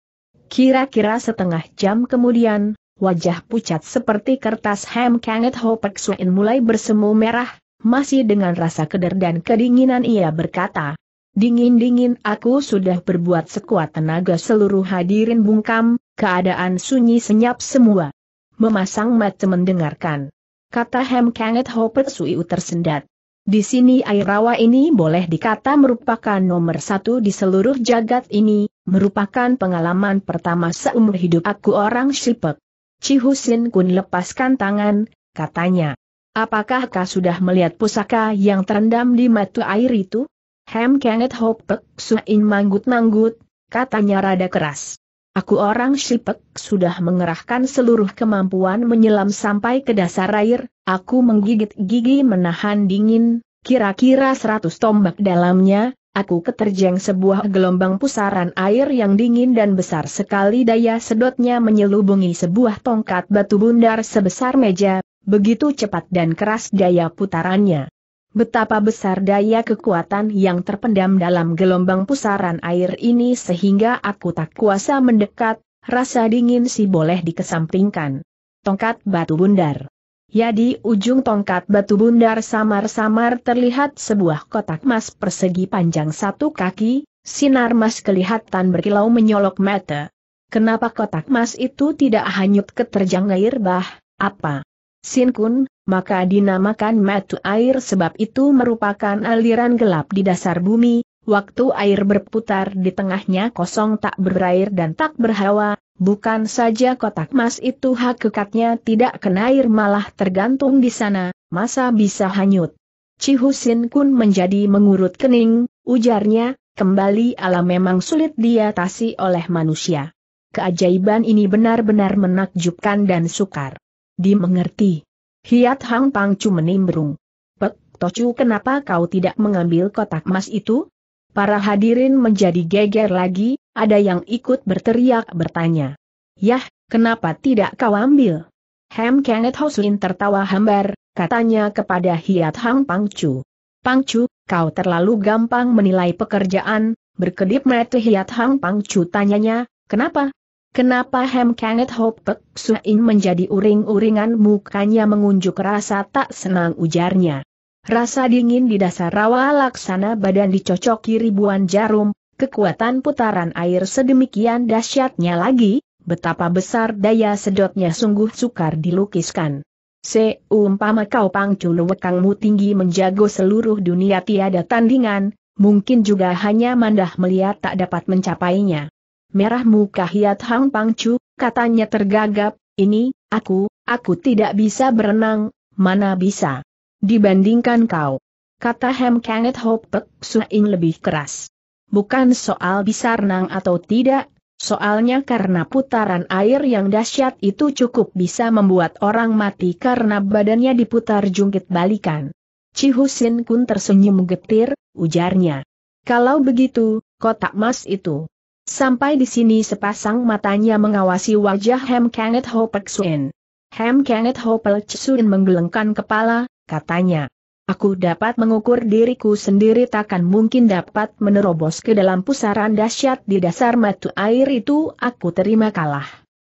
Kira-kira setengah jam kemudian, wajah pucat seperti kertas Hem Kanget Ho Pek Suin mulai bersemu merah, masih dengan rasa keder dan kedinginan ia berkata, "Dingin-dingin aku sudah berbuat sekuat tenaga." Seluruh hadirin bungkam, keadaan sunyi senyap semua. Memasang mata mendengarkan. Kata Hem Kanget Ho Pek Suin tersendat. Di sini air rawa ini boleh dikata merupakan nomor satu di seluruh jagat ini, merupakan pengalaman pertama seumur hidup aku orang Shipek. Chi Ho Sin Kun lepaskan tangan, katanya. Apakah kau sudah melihat pusaka yang terendam di mata air itu? Hem Kanget Ho Pek Suin manggut-manggut, katanya rada keras. Aku orang Shipek sudah mengerahkan seluruh kemampuan menyelam sampai ke dasar air, aku menggigit gigi menahan dingin, kira-kira 100 tombak dalamnya, aku keterjang sebuah gelombang pusaran air yang dingin dan besar sekali daya sedotnya menyelubungi sebuah tongkat batu bundar sebesar meja, begitu cepat dan keras daya putarannya. Betapa besar daya kekuatan yang terpendam dalam gelombang pusaran air ini sehingga aku tak kuasa mendekat, rasa dingin si boleh dikesampingkan. Tongkat batu bundar. Ya, di ujung tongkat batu bundar samar-samar terlihat sebuah kotak emas persegi panjang 1 kaki, sinar emas kelihatan berkilau menyolok mata. Kenapa kotak emas itu tidak hanyut keterjang air bah, apa? Sin Kun, maka dinamakan mata air sebab itu merupakan aliran gelap di dasar bumi, waktu air berputar di tengahnya kosong tak berair dan tak berhawa, bukan saja kotak emas itu hakikatnya tidak kena air malah tergantung di sana, masa bisa hanyut. Chi Ho Sin Kun menjadi mengurut kening, ujarnya, kembali alam memang sulit diatasi oleh manusia. Keajaiban ini benar-benar menakjubkan dan sukar dimengerti. Hiat Hang Pangcu menimbrung. Pek Tocu, kenapa kau tidak mengambil kotak emas itu? Para hadirin menjadi geger lagi, ada yang ikut berteriak bertanya. Yah, kenapa tidak kau ambil? Hem Kanget Ho Suin tertawa hambar, katanya kepada Hiat Hang Pangcu. Pangcu, kau terlalu gampang menilai pekerjaan, berkedip mata Hiat Hang Pangcu tanyanya, kenapa? Kenapa Hem Kanget Ho Pek Suin menjadi uring-uringan mukanya mengunjuk rasa tak senang ujarnya. Rasa dingin di dasar rawa laksana badan dicocoki ribuan jarum, kekuatan putaran air sedemikian dahsyatnya lagi, betapa besar daya sedotnya sungguh sukar dilukiskan. Seumpama kau Pangcu lewekangmu tinggi menjago seluruh dunia tiada tandingan, mungkin juga hanya mandah melihat tak dapat mencapainya. Merah muka Hiat Hang Pangcu, katanya tergagap, ini, aku tidak bisa berenang, mana bisa. Dibandingkan kau. Kata Hem Kanget Ho Pek Suin lebih keras. Bukan soal bisa renang atau tidak, soalnya karena putaran air yang dahsyat itu cukup bisa membuat orang mati karena badannya diputar jungkit balikan. Chi Ho Sin Kun tersenyum getir, ujarnya. Kalau begitu, kotak emas itu. Sampai di sini sepasang matanya mengawasi wajah Hem Kanget Ho Pek Suin. Hem Kanget Ho Pek Suin menggelengkan kepala, katanya. Aku dapat mengukur diriku sendiri takkan mungkin dapat menerobos ke dalam pusaran dahsyat di dasar mata air itu, aku terima kalah.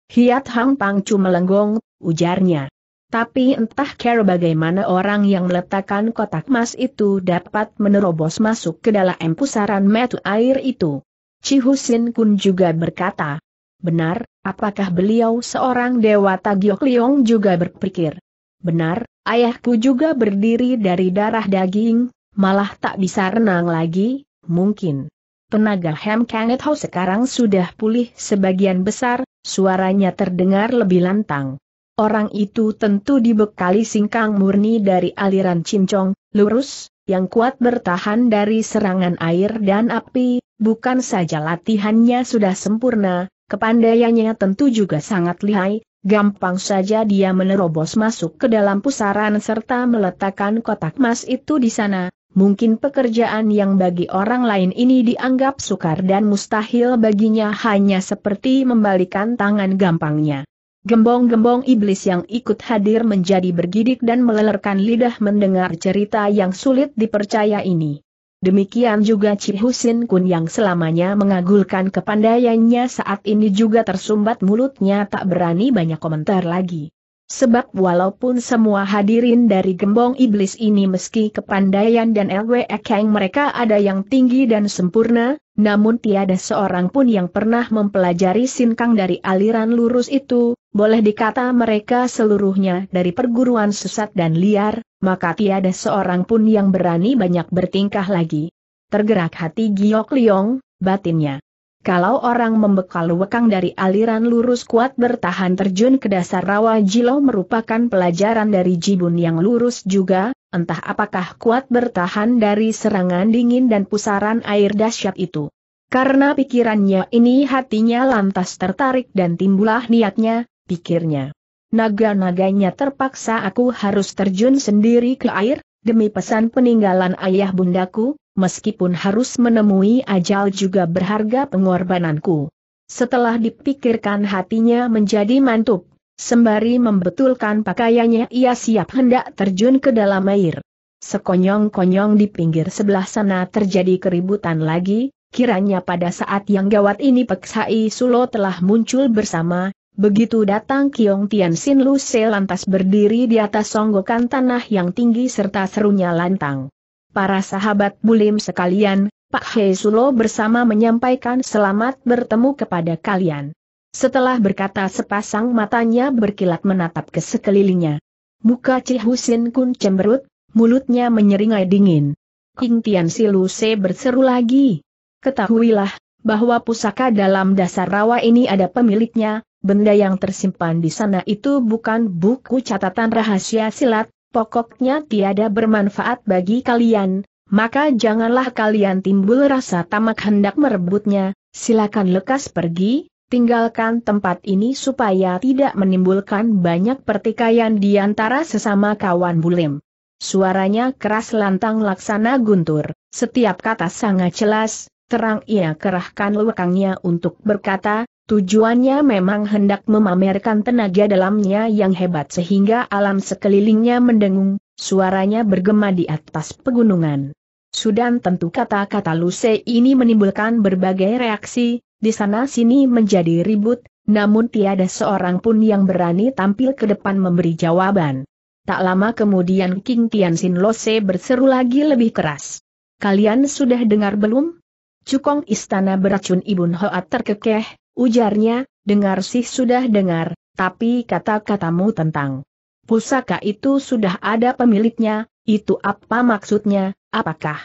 Hiat Hang Pangcu melenggong, ujarnya. Tapi entah cara bagaimana orang yang meletakkan kotak emas itu dapat menerobos masuk ke dalam pusaran mata air itu. Chi Ho Sin Kun juga berkata, benar, apakah beliau seorang Dewata Giok Liong juga berpikir. Benar, ayahku juga berdiri dari darah daging, malah tak bisa renang lagi, mungkin. Tenaga Hem Kanget Ho sekarang sudah pulih sebagian besar, suaranya terdengar lebih lantang. Orang itu tentu dibekali singkang murni dari aliran cincong, lurus, yang kuat bertahan dari serangan air dan api, bukan saja latihannya sudah sempurna, kepandaiannya tentu juga sangat lihai, gampang saja dia menerobos masuk ke dalam pusaran serta meletakkan kotak emas itu di sana. Mungkin pekerjaan yang bagi orang lain ini dianggap sukar dan mustahil baginya hanya seperti membalikan tangan gampangnya. Gembong-gembong iblis yang ikut hadir menjadi bergidik dan melelerkan lidah mendengar cerita yang sulit dipercaya ini. Demikian juga Ci Husin Kun yang selamanya mengagulkan kepandaiannya saat ini juga tersumbat mulutnya tak berani banyak komentar lagi. Sebab walaupun semua hadirin dari gembong iblis ini meski kepandaian dan LWEKeng mereka ada yang tinggi dan sempurna, namun tiada seorang pun yang pernah mempelajari sinkang dari aliran lurus itu, boleh dikata mereka seluruhnya dari perguruan sesat dan liar, maka tiada seorang pun yang berani banyak bertingkah lagi. Tergerak hati Giok Liong, batinnya. Kalau orang membekal wekang dari aliran lurus kuat bertahan terjun ke dasar rawa Jilau merupakan pelajaran dari Jibun yang lurus juga, entah apakah kuat bertahan dari serangan dingin dan pusaran air dahsyat itu. Karena pikirannya ini hatinya lantas tertarik dan timbullah niatnya, pikirnya. Naga-naganya terpaksa aku harus terjun sendiri ke air, demi pesan peninggalan ayah bundaku. Meskipun harus menemui ajal juga berharga pengorbananku. Setelah dipikirkan hatinya menjadi mantap, sembari membetulkan pakaiannya ia siap hendak terjun ke dalam air. Sekonyong-konyong di pinggir sebelah sana terjadi keributan lagi, kiranya pada saat yang gawat ini Peksai Sulo telah muncul bersama, begitu datang Kiong Tian Sin Lu Se lantas berdiri di atas songgokan tanah yang tinggi serta serunya lantang. Para sahabat bulim sekalian, Pak Hei Sulo bersama menyampaikan selamat bertemu kepada kalian. Setelah berkata sepasang matanya berkilat menatap ke sekelilingnya. Muka Ci Husin Kun cemberut, mulutnya menyeringai dingin. King Tian Si Lu Se berseru lagi. Ketahuilah, bahwa pusaka dalam dasar rawa ini ada pemiliknya, benda yang tersimpan di sana itu bukan buku catatan rahasia silat. Pokoknya tiada bermanfaat bagi kalian, maka janganlah kalian timbul rasa tamak hendak merebutnya, silakan lekas pergi, tinggalkan tempat ini supaya tidak menimbulkan banyak pertikaian di antara sesama kawan bulim. Suaranya keras lantang laksana guntur, setiap kata sangat jelas, terang ia kerahkan lekangnya untuk berkata, tujuannya memang hendak memamerkan tenaga dalamnya yang hebat sehingga alam sekelilingnya mendengung, suaranya bergema di atas pegunungan. Sudah tentu kata-kata Lu Se ini menimbulkan berbagai reaksi, di sana-sini menjadi ribut, namun tiada seorang pun yang berani tampil ke depan memberi jawaban. Tak lama kemudian King Tian Sin Lu Se berseru lagi lebih keras. Kalian sudah dengar belum? Cukong istana beracun Ibun Hoat terkekeh. Ujarnya, dengar sih sudah dengar, tapi kata-katamu tentang pusaka itu sudah ada pemiliknya, itu apa maksudnya, apakah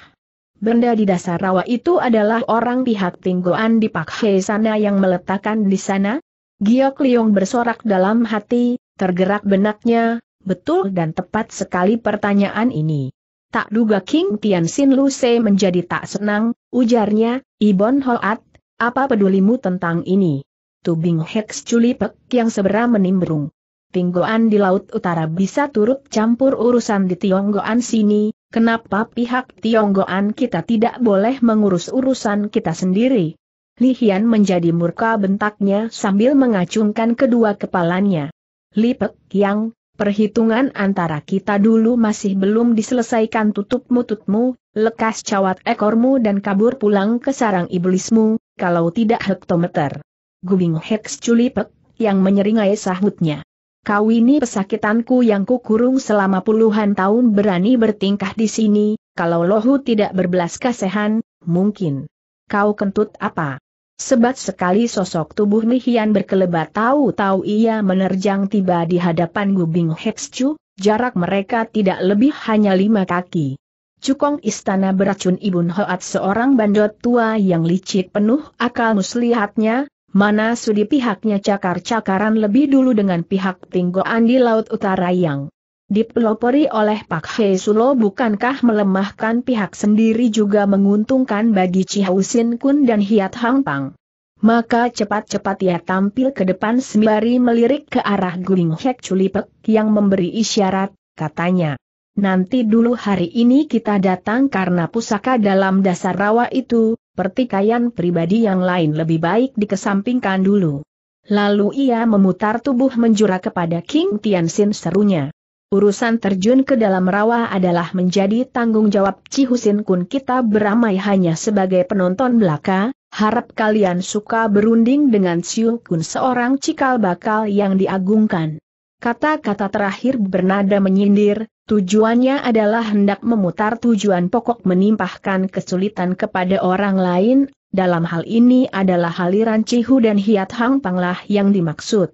benda di dasar rawa itu adalah orang pihak Tinggoan di Pak Hei sana yang meletakkan di sana? Giok Liong bersorak dalam hati, tergerak benaknya, betul dan tepat sekali pertanyaan ini. Tak duga King Tian Sin Lu Se menjadi tak senang, ujarnya, Ibon Hoat. Apa pedulimu tentang ini? Tubing Heks Culipek yang sebera menimbrung. Tinggoan di Laut Utara bisa turut campur urusan di Tionggoan sini, kenapa pihak Tionggoan kita tidak boleh mengurus urusan kita sendiri? Li Hian menjadi murka bentaknya sambil mengacungkan kedua kepalanya. Lipek yang, perhitungan antara kita dulu masih belum diselesaikan tutup mulutmu, lekas cawat ekormu dan kabur pulang ke sarang iblismu. Kalau tidak hektometer. Gubing Heks Culipek, yang menyeringai sahutnya. Kau ini pesakitanku yang kukurung selama puluhan tahun berani bertingkah di sini, kalau lohu tidak berbelas kasihan, mungkin. Kau kentut apa? Sebat sekali sosok tubuh Li Hian berkelebat tahu-tahu ia menerjang tiba di hadapan Gubing Heks Cu, jarak mereka tidak lebih hanya 5 kaki. Cukong istana beracun Ibun Hoat seorang bandot tua yang licik penuh akal muslihatnya, mana sudi pihaknya cakar-cakaran lebih dulu dengan pihak Tinggoan di Laut Utara yang dipelopori oleh Pak Hei Sulo, bukankah melemahkan pihak sendiri juga menguntungkan bagi Chiao Sin Kun dan Hiat Hang Pang? Maka cepat-cepat ia tampil ke depan sembari melirik ke arah Guing Hek Culipek yang memberi isyarat, katanya. Nanti dulu, hari ini kita datang karena pusaka dalam dasar rawa itu, pertikaian pribadi yang lain lebih baik dikesampingkan dulu. Lalu ia memutar tubuh menjura kepada King Tianxin, serunya. Urusan terjun ke dalam rawa adalah menjadi tanggung jawab Chiao Sin Kun, kita beramai hanya sebagai penonton belaka, harap kalian suka berunding dengan Chiao Kun, seorang cikal bakal yang diagungkan. Kata-kata terakhir bernada menyindir, tujuannya adalah hendak memutar tujuan pokok menimpahkan kesulitan kepada orang lain, dalam hal ini adalah aliran Cihu dan Hiat Hang Panglah yang dimaksud.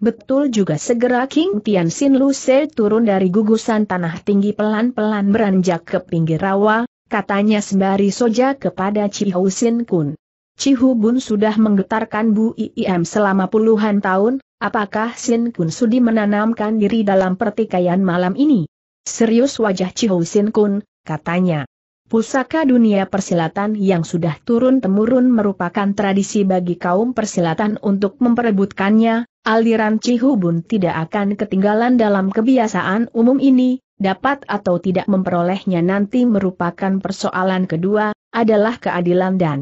Betul juga, segera King Tianxin Luce turun dari gugusan tanah tinggi pelan-pelan beranjak ke pinggir rawa, katanya sembari soja kepada Chiao Sin Kun. Chihu Bun sudah menggetarkan Bu Iim selama puluhan tahun, apakah Sin Kun sudi menanamkan diri dalam pertikaian malam ini? Serius wajah Chiao Sin Kun, katanya. Pusaka dunia persilatan yang sudah turun-temurun merupakan tradisi bagi kaum persilatan untuk memperebutkannya. Aliran Chihu Bun tidak akan ketinggalan dalam kebiasaan umum ini, dapat atau tidak memperolehnya nanti merupakan persoalan kedua, adalah keadilan dan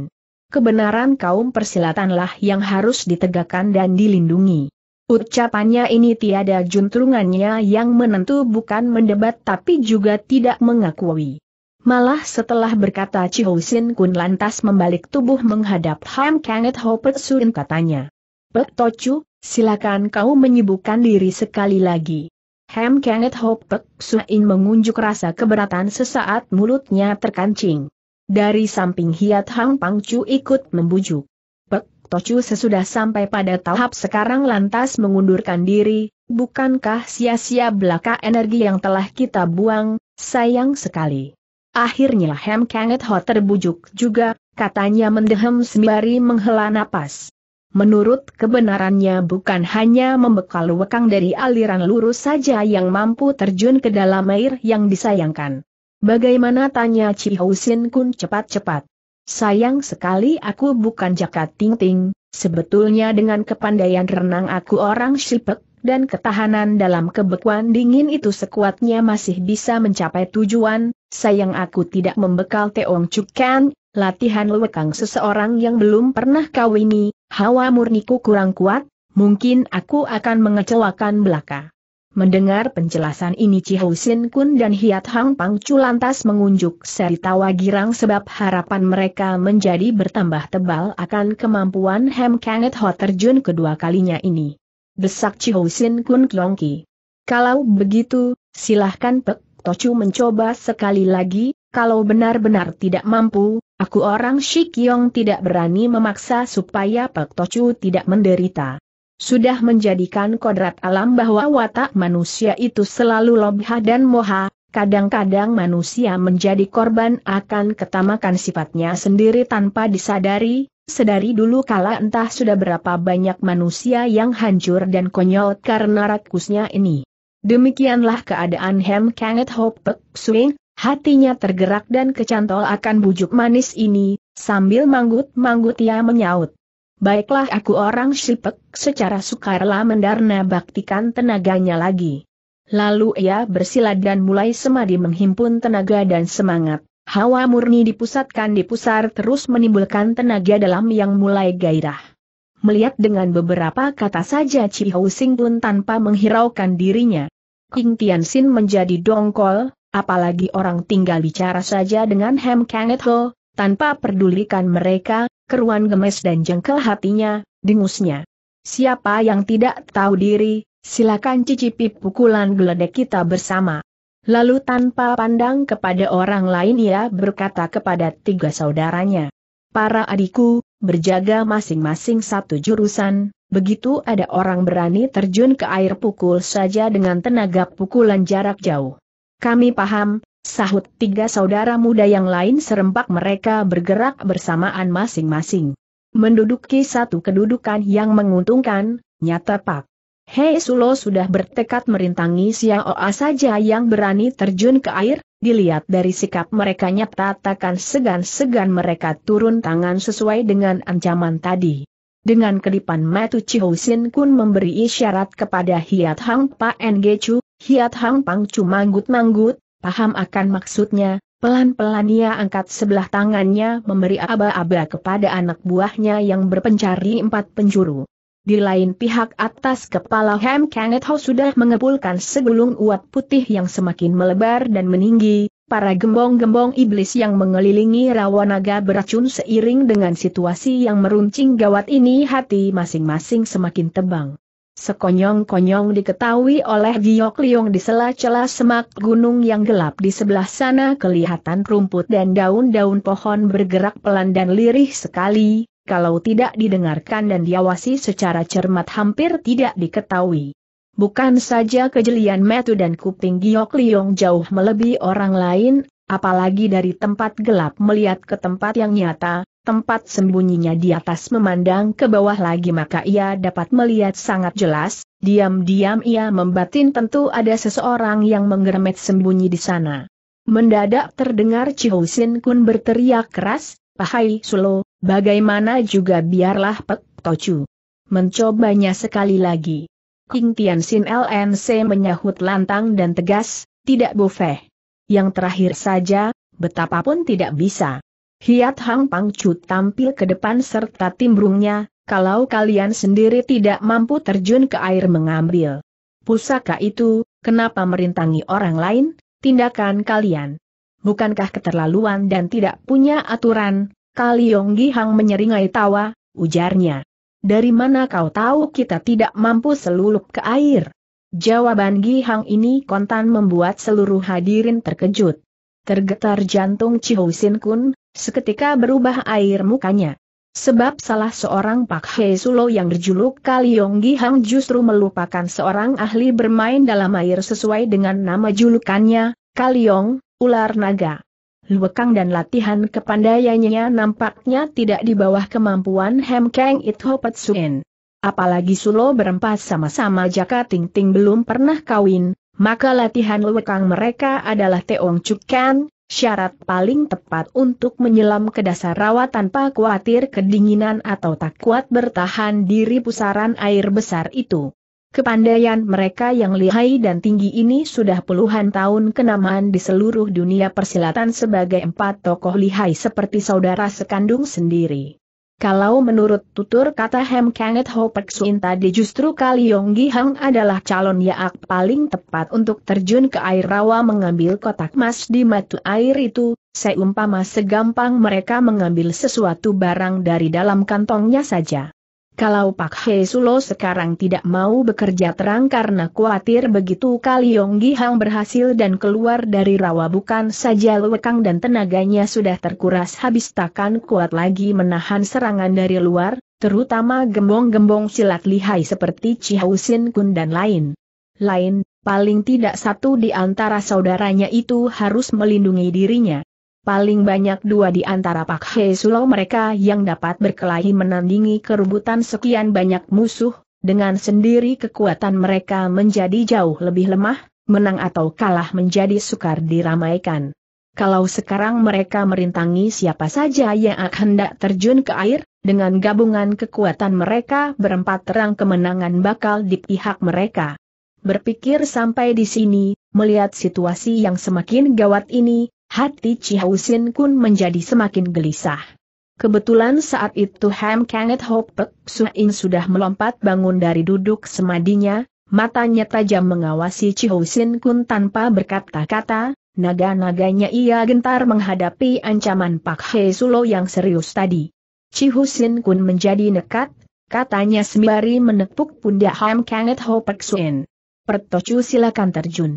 kebenaran kaum persilatanlah yang harus ditegakkan dan dilindungi. Ucapannya ini tiada juntrungannya yang menentu, bukan mendebat tapi juga tidak mengakui. Malah setelah berkata Chiao Sin Kun lantas membalik tubuh menghadap Ham Kanget Ho Petsuin, katanya. Pek Tocu, silakan kau menyibukkan diri sekali lagi. Ham Kanget Ho Pek Suin mengunjuk rasa keberatan sesaat, mulutnya terkancing. Dari samping Hiat Hang Pang Cu ikut membujuk. Pek Tocu sesudah sampai pada tahap sekarang lantas mengundurkan diri, bukankah sia-sia belaka energi yang telah kita buang, sayang sekali. Akhirnya Ham Kanget Ho terbujuk juga, katanya mendehem sembari menghela napas. Menurut kebenarannya bukan hanya membekal wekang dari aliran lurus saja yang mampu terjun ke dalam air yang disayangkan. Bagaimana, tanya Chiao Sin Kun cepat-cepat. Sayang sekali aku bukan Jaka Tingting, sebetulnya dengan kepandaian renang aku orang Shipek, dan ketahanan dalam kebekuan dingin itu sekuatnya masih bisa mencapai tujuan, sayang aku tidak membekal Teong Cukan, latihan wekang seseorang yang belum pernah kawini. Hawa murniku kurang kuat, mungkin aku akan mengecewakan belaka. Mendengar penjelasan ini Chiao Sin Kun dan Hiat Hang Pang Cu lantas mengunjuk seri tawa girang, sebab harapan mereka menjadi bertambah tebal akan kemampuan Ham Kanget Ho terjun kedua kalinya ini. Desak Chiao Sin Kun klongki. Kalau begitu, silahkan Pek Tocu mencoba sekali lagi, kalau benar-benar tidak mampu, aku orang Shikyong tidak berani memaksa supaya Pek Tocu tidak menderita. Sudah menjadikan kodrat alam bahwa watak manusia itu selalu lobha dan moha, kadang-kadang manusia menjadi korban akan ketamakan sifatnya sendiri tanpa disadari, sedari dulu kala entah sudah berapa banyak manusia yang hancur dan konyol karena rakusnya ini. Demikianlah keadaan Ham Kanget Ho Pek Suing. Hatinya tergerak dan kecantol akan bujuk manis ini, sambil manggut-manggut ia menyaut. Baiklah, aku orang Shipek, secara sukarela mendarna baktikan tenaganya lagi. Lalu ia bersilat dan mulai semadi menghimpun tenaga dan semangat. Hawa murni dipusatkan dipusar terus menimbulkan tenaga dalam yang mulai gairah. Melihat dengan beberapa kata saja Chiao Sin Kun tanpa menghiraukan dirinya. King Tianxin menjadi dongkol. Apalagi orang tinggal bicara saja dengan Ham Kanget Ho, tanpa pedulikan mereka, keruan gemes dan jengkel hatinya, dengusnya. Siapa yang tidak tahu diri, silakan cicipi pukulan geledek kita bersama. Lalu tanpa pandang kepada orang lain ia berkata kepada tiga saudaranya. Para adikku, berjaga masing-masing satu jurusan, begitu ada orang berani terjun ke air pukul saja dengan tenaga pukulan jarak jauh. Kami paham, sahut tiga saudara muda yang lain serempak, mereka bergerak bersamaan masing-masing. Menduduki satu kedudukan yang menguntungkan, nyata Pak Hei Sulo sudah bertekad merintangi Xiaoa saja yang berani terjun ke air, dilihat dari sikap mereka nyatakan segan-segan mereka turun tangan sesuai dengan ancaman tadi. Dengan kedipan mata Chiu Sin Kun memberi isyarat kepada Hiat Hang Pa Ngecu, Hiat Hang Pang cuma manggut-manggut, paham akan maksudnya, pelan-pelan ia angkat sebelah tangannya memberi aba-aba kepada anak buahnya yang berpencari empat penjuru. Di lain pihak atas kepala Hem Kanget Ho sudah mengepulkan segulung uap putih yang semakin melebar dan meninggi, para gembong-gembong iblis yang mengelilingi rawa naga beracun seiring dengan situasi yang meruncing gawat ini hati masing-masing semakin tebang. Sekonyong-konyong diketahui oleh Giok Liong di sela-cela semak gunung yang gelap di sebelah sana kelihatan rumput dan daun-daun pohon bergerak pelan dan lirih sekali. Kalau tidak didengarkan dan diawasi secara cermat hampir tidak diketahui. Bukan saja kejelian mata dan kuping Giok Liong jauh melebihi orang lain, apalagi dari tempat gelap melihat ke tempat yang nyata, tempat sembunyinya di atas memandang ke bawah lagi maka ia dapat melihat sangat jelas, diam-diam ia membatin tentu ada seseorang yang menggeremet sembunyi di sana. Mendadak terdengar Chiu Sin Kun berteriak keras, "Pahai Sulo, bagaimana juga biarlah Pek Tocu mencobanya sekali lagi." King Tian Sin LNC menyahut lantang dan tegas, "Tidak bofeh. Yang terakhir saja, betapapun tidak bisa." Hiat Hang Pangcu tampil ke depan serta timbrungnya, "Kalau kalian sendiri tidak mampu terjun ke air mengambil pusaka itu, kenapa merintangi orang lain? Tindakan kalian bukankah keterlaluan dan tidak punya aturan?" Kaliong Gihang menyeringai tawa, ujarnya, "Dari mana kau tahu kita tidak mampu selulup ke air?" Jawaban Gihang ini kontan membuat seluruh hadirin terkejut. Tergetar jantung Chiu Sin Kun, seketika berubah air mukanya. Sebab salah seorang Pak He Sulo yang berjuluk Kaliong Gihang justru melupakan seorang ahli bermain dalam air sesuai dengan nama julukannya, Kaliong, ular naga. Luekang dan latihan kepandaiannya nampaknya tidak di bawah kemampuan Hem Kang It Ho Petsuin. Apalagi Sulo berempat sama-sama Jaka Ting Ting belum pernah kawin, maka latihan luekang mereka adalah Teong Cukan, syarat paling tepat untuk menyelam ke dasar rawa tanpa khawatir kedinginan atau tak kuat bertahan diri pusaran air besar itu. Kepandaian mereka yang lihai dan tinggi ini sudah puluhan tahun kenamaan di seluruh dunia persilatan sebagai empat tokoh lihai seperti saudara sekandung sendiri. Kalau menurut tutur kata Hem Kanget Ho Peksuin tadi justru Kaliong Gihang adalah calon yaak paling tepat untuk terjun ke air rawa mengambil kotak emas di mata air itu, seumpama segampang mereka mengambil sesuatu barang dari dalam kantongnya saja. Kalau Pak He Sulo sekarang tidak mau bekerja terang karena khawatir begitu Kaliong Gihang berhasil dan keluar dari rawa bukan saja luekang dan tenaganya sudah terkuras habis takkan kuat lagi menahan serangan dari luar, terutama gembong-gembong silat lihai seperti Chiu Sin Kun dan lain-lain, paling tidak satu di antara saudaranya itu harus melindungi dirinya. Paling banyak dua di antara Pak He Sulo mereka yang dapat berkelahi menandingi kerubutan sekian banyak musuh, dengan sendiri kekuatan mereka menjadi jauh lebih lemah, menang atau kalah menjadi sukar diramaikan. Kalau sekarang mereka merintangi siapa saja yang hendak terjun ke air, dengan gabungan kekuatan mereka berempat terang kemenangan bakal di pihak mereka. Berpikir sampai di sini, melihat situasi yang semakin gawat ini, hati Chiu Sin Kun menjadi semakin gelisah. Kebetulan saat itu Hem Kanget Ho Pek Suin sudah melompat bangun dari duduk semadinya, matanya tajam mengawasi Chiu Sin Kun tanpa berkata-kata, naga-naganya ia gentar menghadapi ancaman Pak He Sulo yang serius tadi. Chiu Sin Kun menjadi nekat, katanya sembari menepuk pundak Hem Kanget Ho Pek Suin. "Pertocu silakan terjun.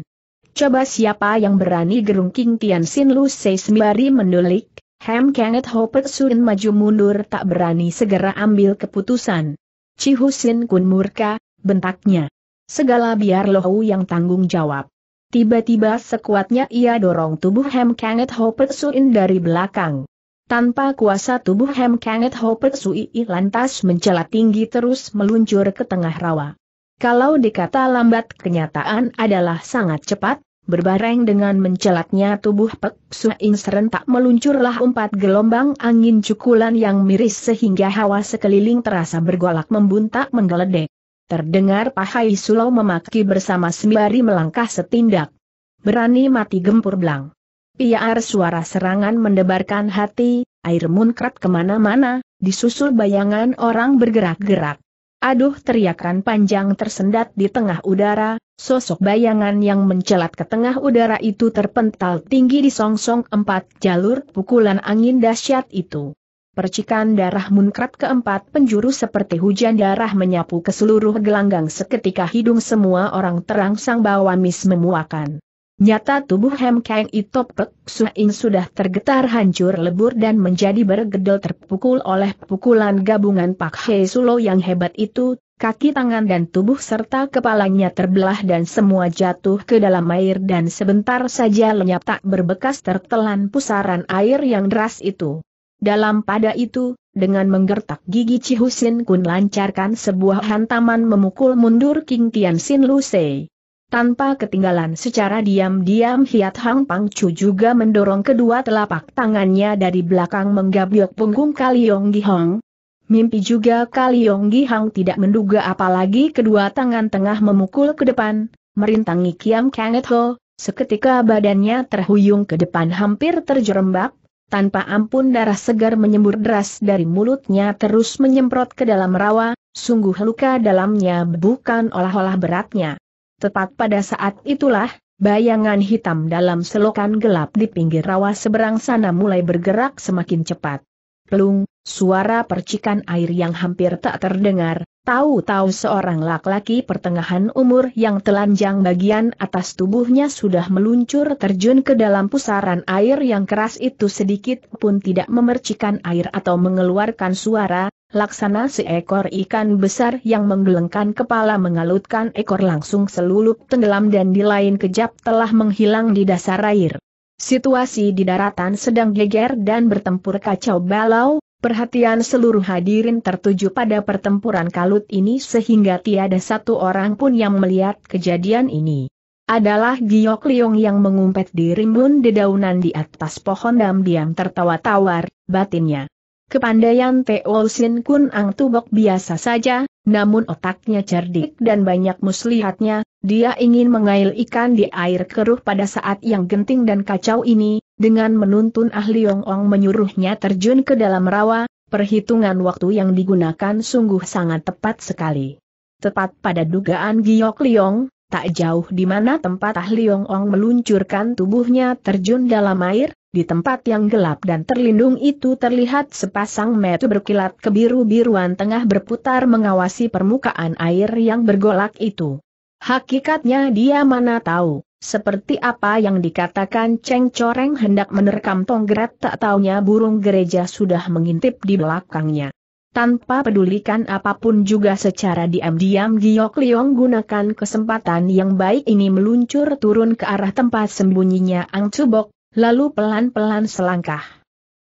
Coba siapa yang berani?" gerung King Tian Sin Lu Sei sembari mendulik, Hem Kanget Ho Peksuin maju mundur tak berani segera ambil keputusan. Chiu Sin Kun murka, bentaknya, "Segala biar Lohu yang tanggung jawab." Tiba-tiba sekuatnya ia dorong tubuh Hem Kanget Ho Peksuin dari belakang. Tanpa kuasa tubuh Hem Kanget Ho Peksuin lantas mencelat tinggi terus meluncur ke tengah rawa. Kalau dikata lambat, kenyataan adalah sangat cepat. Berbareng dengan mencelatnya tubuh Pek Su In serentak meluncurlah empat gelombang angin cukulan yang miris sehingga hawa sekeliling terasa bergolak membuntak menggeledek. Terdengar Pahai Sulau memaki bersama sembari melangkah setindak. Berani mati gempur belang. Piar suara serangan mendebarkan hati, air munkrat kemana-mana, disusul bayangan orang bergerak-gerak. Aduh, teriakan panjang tersendat di tengah udara, sosok bayangan yang mencelat ke tengah udara itu terpental tinggi di songsong empat jalur pukulan angin dahsyat itu. Percikan darah munkrat keempat penjuru seperti hujan darah menyapu ke seluruh gelanggang seketika hidung semua orang terangsang bawamis memuakan. Nyata tubuh Hem Kang Ito Pek Su In sudah tergetar hancur lebur dan menjadi bergedel terpukul oleh pukulan gabungan Pak He Sulo yang hebat itu, kaki tangan dan tubuh serta kepalanya terbelah dan semua jatuh ke dalam air dan sebentar saja lenyap tak berbekas tertelan pusaran air yang deras itu. Dalam pada itu, dengan menggertak gigi Chi Husin Kun lancarkan sebuah hantaman memukul mundur King Tian Sin Lu Sei. Tanpa ketinggalan secara diam-diam Hiat Hang Pang Chu juga mendorong kedua telapak tangannya dari belakang menggabyok punggung Kaliong Gihong. Mimpi juga Kaliong Gihong tidak menduga apalagi kedua tangan tengah memukul ke depan, merintangi Kiam Kanget Ho, seketika badannya terhuyung ke depan hampir terjerembab, tanpa ampun darah segar menyembur deras dari mulutnya terus menyemprot ke dalam rawa, sungguh luka dalamnya bukan olah-olah beratnya. Tepat pada saat itulah, bayangan hitam dalam selokan gelap di pinggir rawa seberang sana mulai bergerak semakin cepat. Pelung, suara percikan air yang hampir tak terdengar, tahu-tahu seorang laki-laki pertengahan umur yang telanjang bagian atas tubuhnya sudah meluncur terjun ke dalam pusaran air yang keras itu sedikit pun tidak memercikan air atau mengeluarkan suara. Laksana seekor ikan besar yang menggelengkan kepala mengalutkan ekor langsung selulup tenggelam dan di lain kejap telah menghilang di dasar air. Situasi di daratan sedang geger dan bertempur kacau balau, perhatian seluruh hadirin tertuju pada pertempuran kalut ini sehingga tiada satu orang pun yang melihat kejadian ini. Adalah Giok Liong yang mengumpet di rimbun dedaunan di atas pohon diam-diam tertawa tawar, batinnya. Kepandaian Teo Sin Kun Ang Tubok biasa saja, namun otaknya cerdik dan banyak muslihatnya, dia ingin mengail ikan di air keruh pada saat yang genting dan kacau ini, dengan menuntun Ah Liong Ong menyuruhnya terjun ke dalam rawa, perhitungan waktu yang digunakan sungguh sangat tepat sekali. Tepat pada dugaan Giok Liong, tak jauh di mana tempat Ah Liong Ong meluncurkan tubuhnya terjun dalam air, di tempat yang gelap dan terlindung itu terlihat sepasang mata berkilat kebiru-biruan tengah berputar mengawasi permukaan air yang bergolak itu. Hakikatnya dia mana tahu, seperti apa yang dikatakan Cheng Coreng hendak menerkam tonggerat tak taunya burung gereja sudah mengintip di belakangnya. Tanpa pedulikan apapun juga secara diam-diam Giok Liong gunakan kesempatan yang baik ini meluncur turun ke arah tempat sembunyinya Ang Tubok. Lalu pelan-pelan selangkah.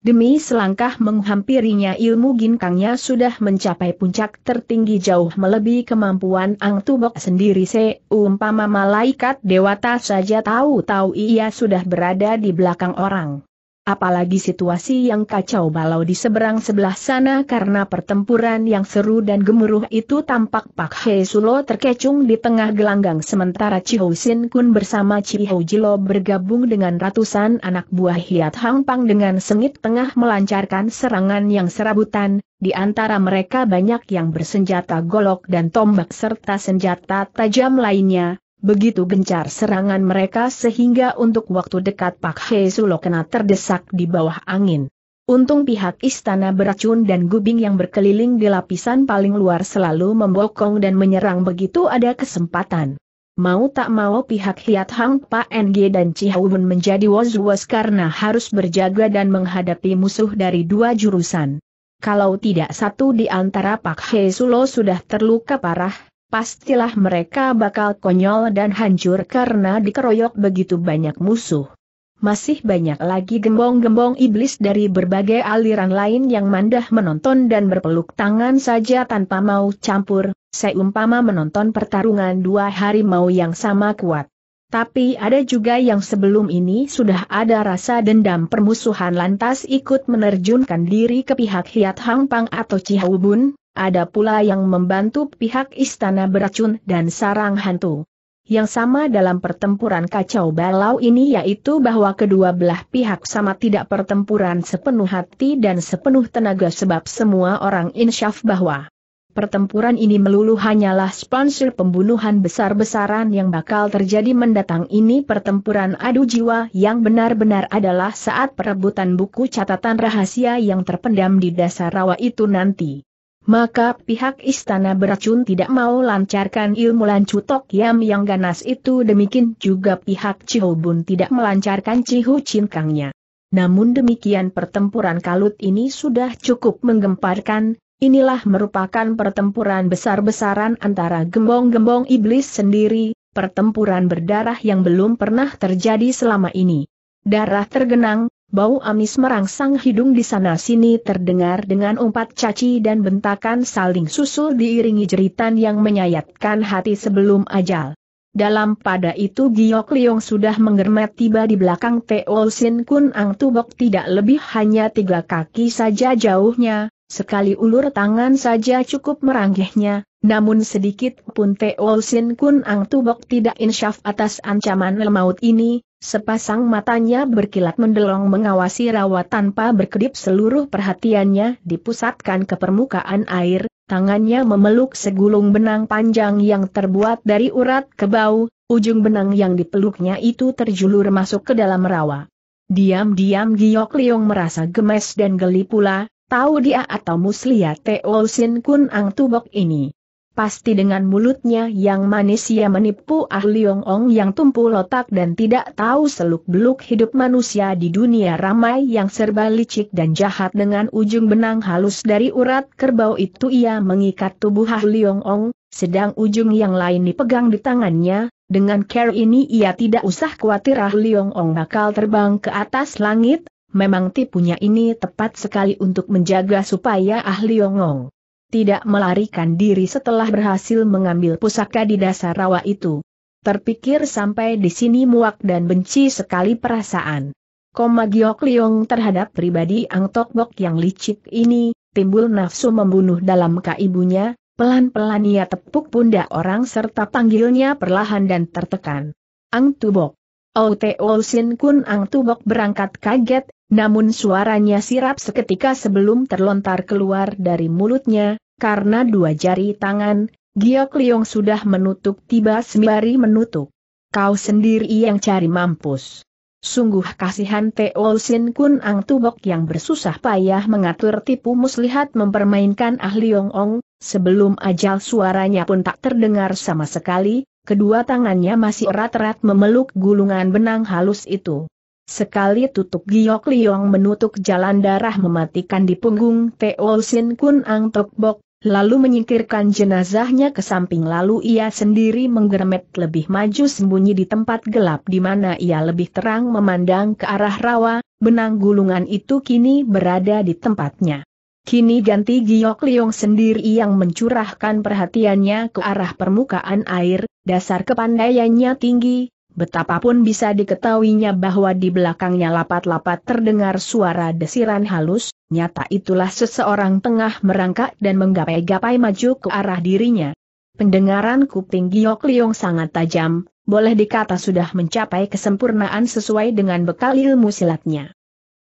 Demi selangkah menghampirinya ilmu ginkangnya sudah mencapai puncak tertinggi jauh melebihi kemampuan Ang Tubok sendiri. Seumpama malaikat dewata saja tahu-tahu ia sudah berada di belakang orang. Apalagi situasi yang kacau balau di seberang sebelah sana karena pertempuran yang seru dan gemuruh itu tampak Pak He Sulo terkecung di tengah gelanggang sementara Chi Husin Kun bersama Chi Ho Jilo bergabung dengan ratusan anak buah Hiat Hang Pang dengan sengit tengah melancarkan serangan yang serabutan, di antara mereka banyak yang bersenjata golok dan tombak serta senjata tajam lainnya. Begitu gencar serangan mereka sehingga untuk waktu dekat Pak He Sulo kena terdesak di bawah angin. Untung pihak istana beracun dan gubing yang berkeliling di lapisan paling luar selalu membokong dan menyerang begitu ada kesempatan. Mau tak mau pihak Hiat Hang Pa NG dan Chi Hau Bun menjadi was-was karena harus berjaga dan menghadapi musuh dari dua jurusan. Kalau tidak satu di antara Pak He Sulo sudah terluka parah, pastilah mereka bakal konyol dan hancur karena dikeroyok begitu banyak musuh. Masih banyak lagi gembong-gembong iblis dari berbagai aliran lain yang mandah menonton dan berpeluk tangan saja tanpa mau campur, Seumpama menonton pertarungan dua harimau yang sama kuat. Tapi ada juga yang sebelum ini sudah ada rasa dendam permusuhan lantas ikut menerjunkan diri ke pihak Hiat Hang Pang atau Cihu Bun, ada pula yang membantu pihak Istana Beracun dan Sarang Hantu. Yang sama dalam pertempuran kacau balau ini yaitu bahwa kedua belah pihak sama tidak pertempuran sepenuh hati dan sepenuh tenaga sebab semua orang insyaf bahwa pertempuran ini melulu hanyalah sponsor pembunuhan besar-besaran yang bakal terjadi mendatang ini. Pertempuran adu jiwa yang benar-benar adalah saat perebutan buku catatan rahasia yang terpendam di dasar rawa itu nanti. Maka pihak Istana Beracun tidak mau lancarkan ilmu lancutok yam yang ganas itu, demikian juga pihak Cihu Bun tidak melancarkan Cihu Cinkangnya. Namun demikian pertempuran kalut ini sudah cukup menggemparkan. Inilah merupakan pertempuran besar-besaran antara gembong-gembong iblis sendiri, pertempuran berdarah yang belum pernah terjadi selama ini. Darah tergenang, bau amis merangsang hidung di sana-sini terdengar dengan umpat caci dan bentakan saling susul diiringi jeritan yang menyayatkan hati sebelum ajal. Dalam pada itu Giok Liong sudah menggermet tiba di belakang Teo Sin Kun Ang Tubok tidak lebih hanya 3 kaki saja jauhnya. Sekali ulur tangan saja cukup meranggihnya, namun sedikit pun Teo Sin Kun Ang Tubok tidak insyaf atas ancaman maut ini, sepasang matanya berkilat mendelong mengawasi rawa tanpa berkedip seluruh perhatiannya dipusatkan ke permukaan air, tangannya memeluk segulung benang panjang yang terbuat dari urat kerbau, ujung benang yang dipeluknya itu terjulur masuk ke dalam rawa. Diam-diam Giok Liong merasa gemes dan geli pula. Tahu dia atau musliha Teo Sin Kun Ang Tubok ini. Pasti dengan mulutnya yang manis ia menipu Ah Liong Ong yang tumpu otak dan tidak tahu seluk-beluk hidup manusia di dunia ramai yang serba licik dan jahat. Dengan ujung benang halus dari urat kerbau itu ia mengikat tubuh Ah Liong Ong, sedang ujung yang lain dipegang di tangannya. Dengan cara ini ia tidak usah khawatir Ah Liong Ong bakal terbang ke atas langit. Memang tipunya ini tepat sekali untuk menjaga supaya Ah Liong Ong tidak melarikan diri setelah berhasil mengambil pusaka di dasar rawa itu. Terpikir sampai di sini muak dan benci sekali perasaan Giok Liong terhadap pribadi Ang Tok Bok yang licik ini, timbul nafsu membunuh dalam kaibunya, pelan-pelan ia tepuk pundak orang serta panggilnya perlahan dan tertekan. Ang Tubok. Teo Sin Kun Ang Tubok berangkat kaget. Namun suaranya sirap seketika sebelum terlontar keluar dari mulutnya, karena 2 jari tangan, Giok Liong sudah menutup tiba sembari menutup. Kau sendiri yang cari mampus. Sungguh kasihan Teo Sin Kun Ang Tubok yang bersusah payah mengatur tipu muslihat mempermainkan Ah Liong Ong, sebelum ajal suaranya pun tak terdengar sama sekali, kedua tangannya masih erat-erat memeluk gulungan benang halus itu. Sekali tutup Giok Liong menutup jalan darah mematikan di punggung Teo Sin Kun Ang Tok Bok, lalu menyingkirkan jenazahnya ke samping lalu ia sendiri menggeremet lebih maju sembunyi di tempat gelap di mana ia lebih terang memandang ke arah rawa, benang gulungan itu kini berada di tempatnya. Kini ganti Giok Liong sendiri yang mencurahkan perhatiannya ke arah permukaan air, dasar kepandaiannya tinggi. Betapapun bisa diketahuinya bahwa di belakangnya lapat-lapat terdengar suara desiran halus, nyata itulah seseorang tengah merangkak dan menggapai-gapai maju ke arah dirinya. Pendengaran kuping Giok Liong sangat tajam, boleh dikata sudah mencapai kesempurnaan sesuai dengan bekal ilmu silatnya.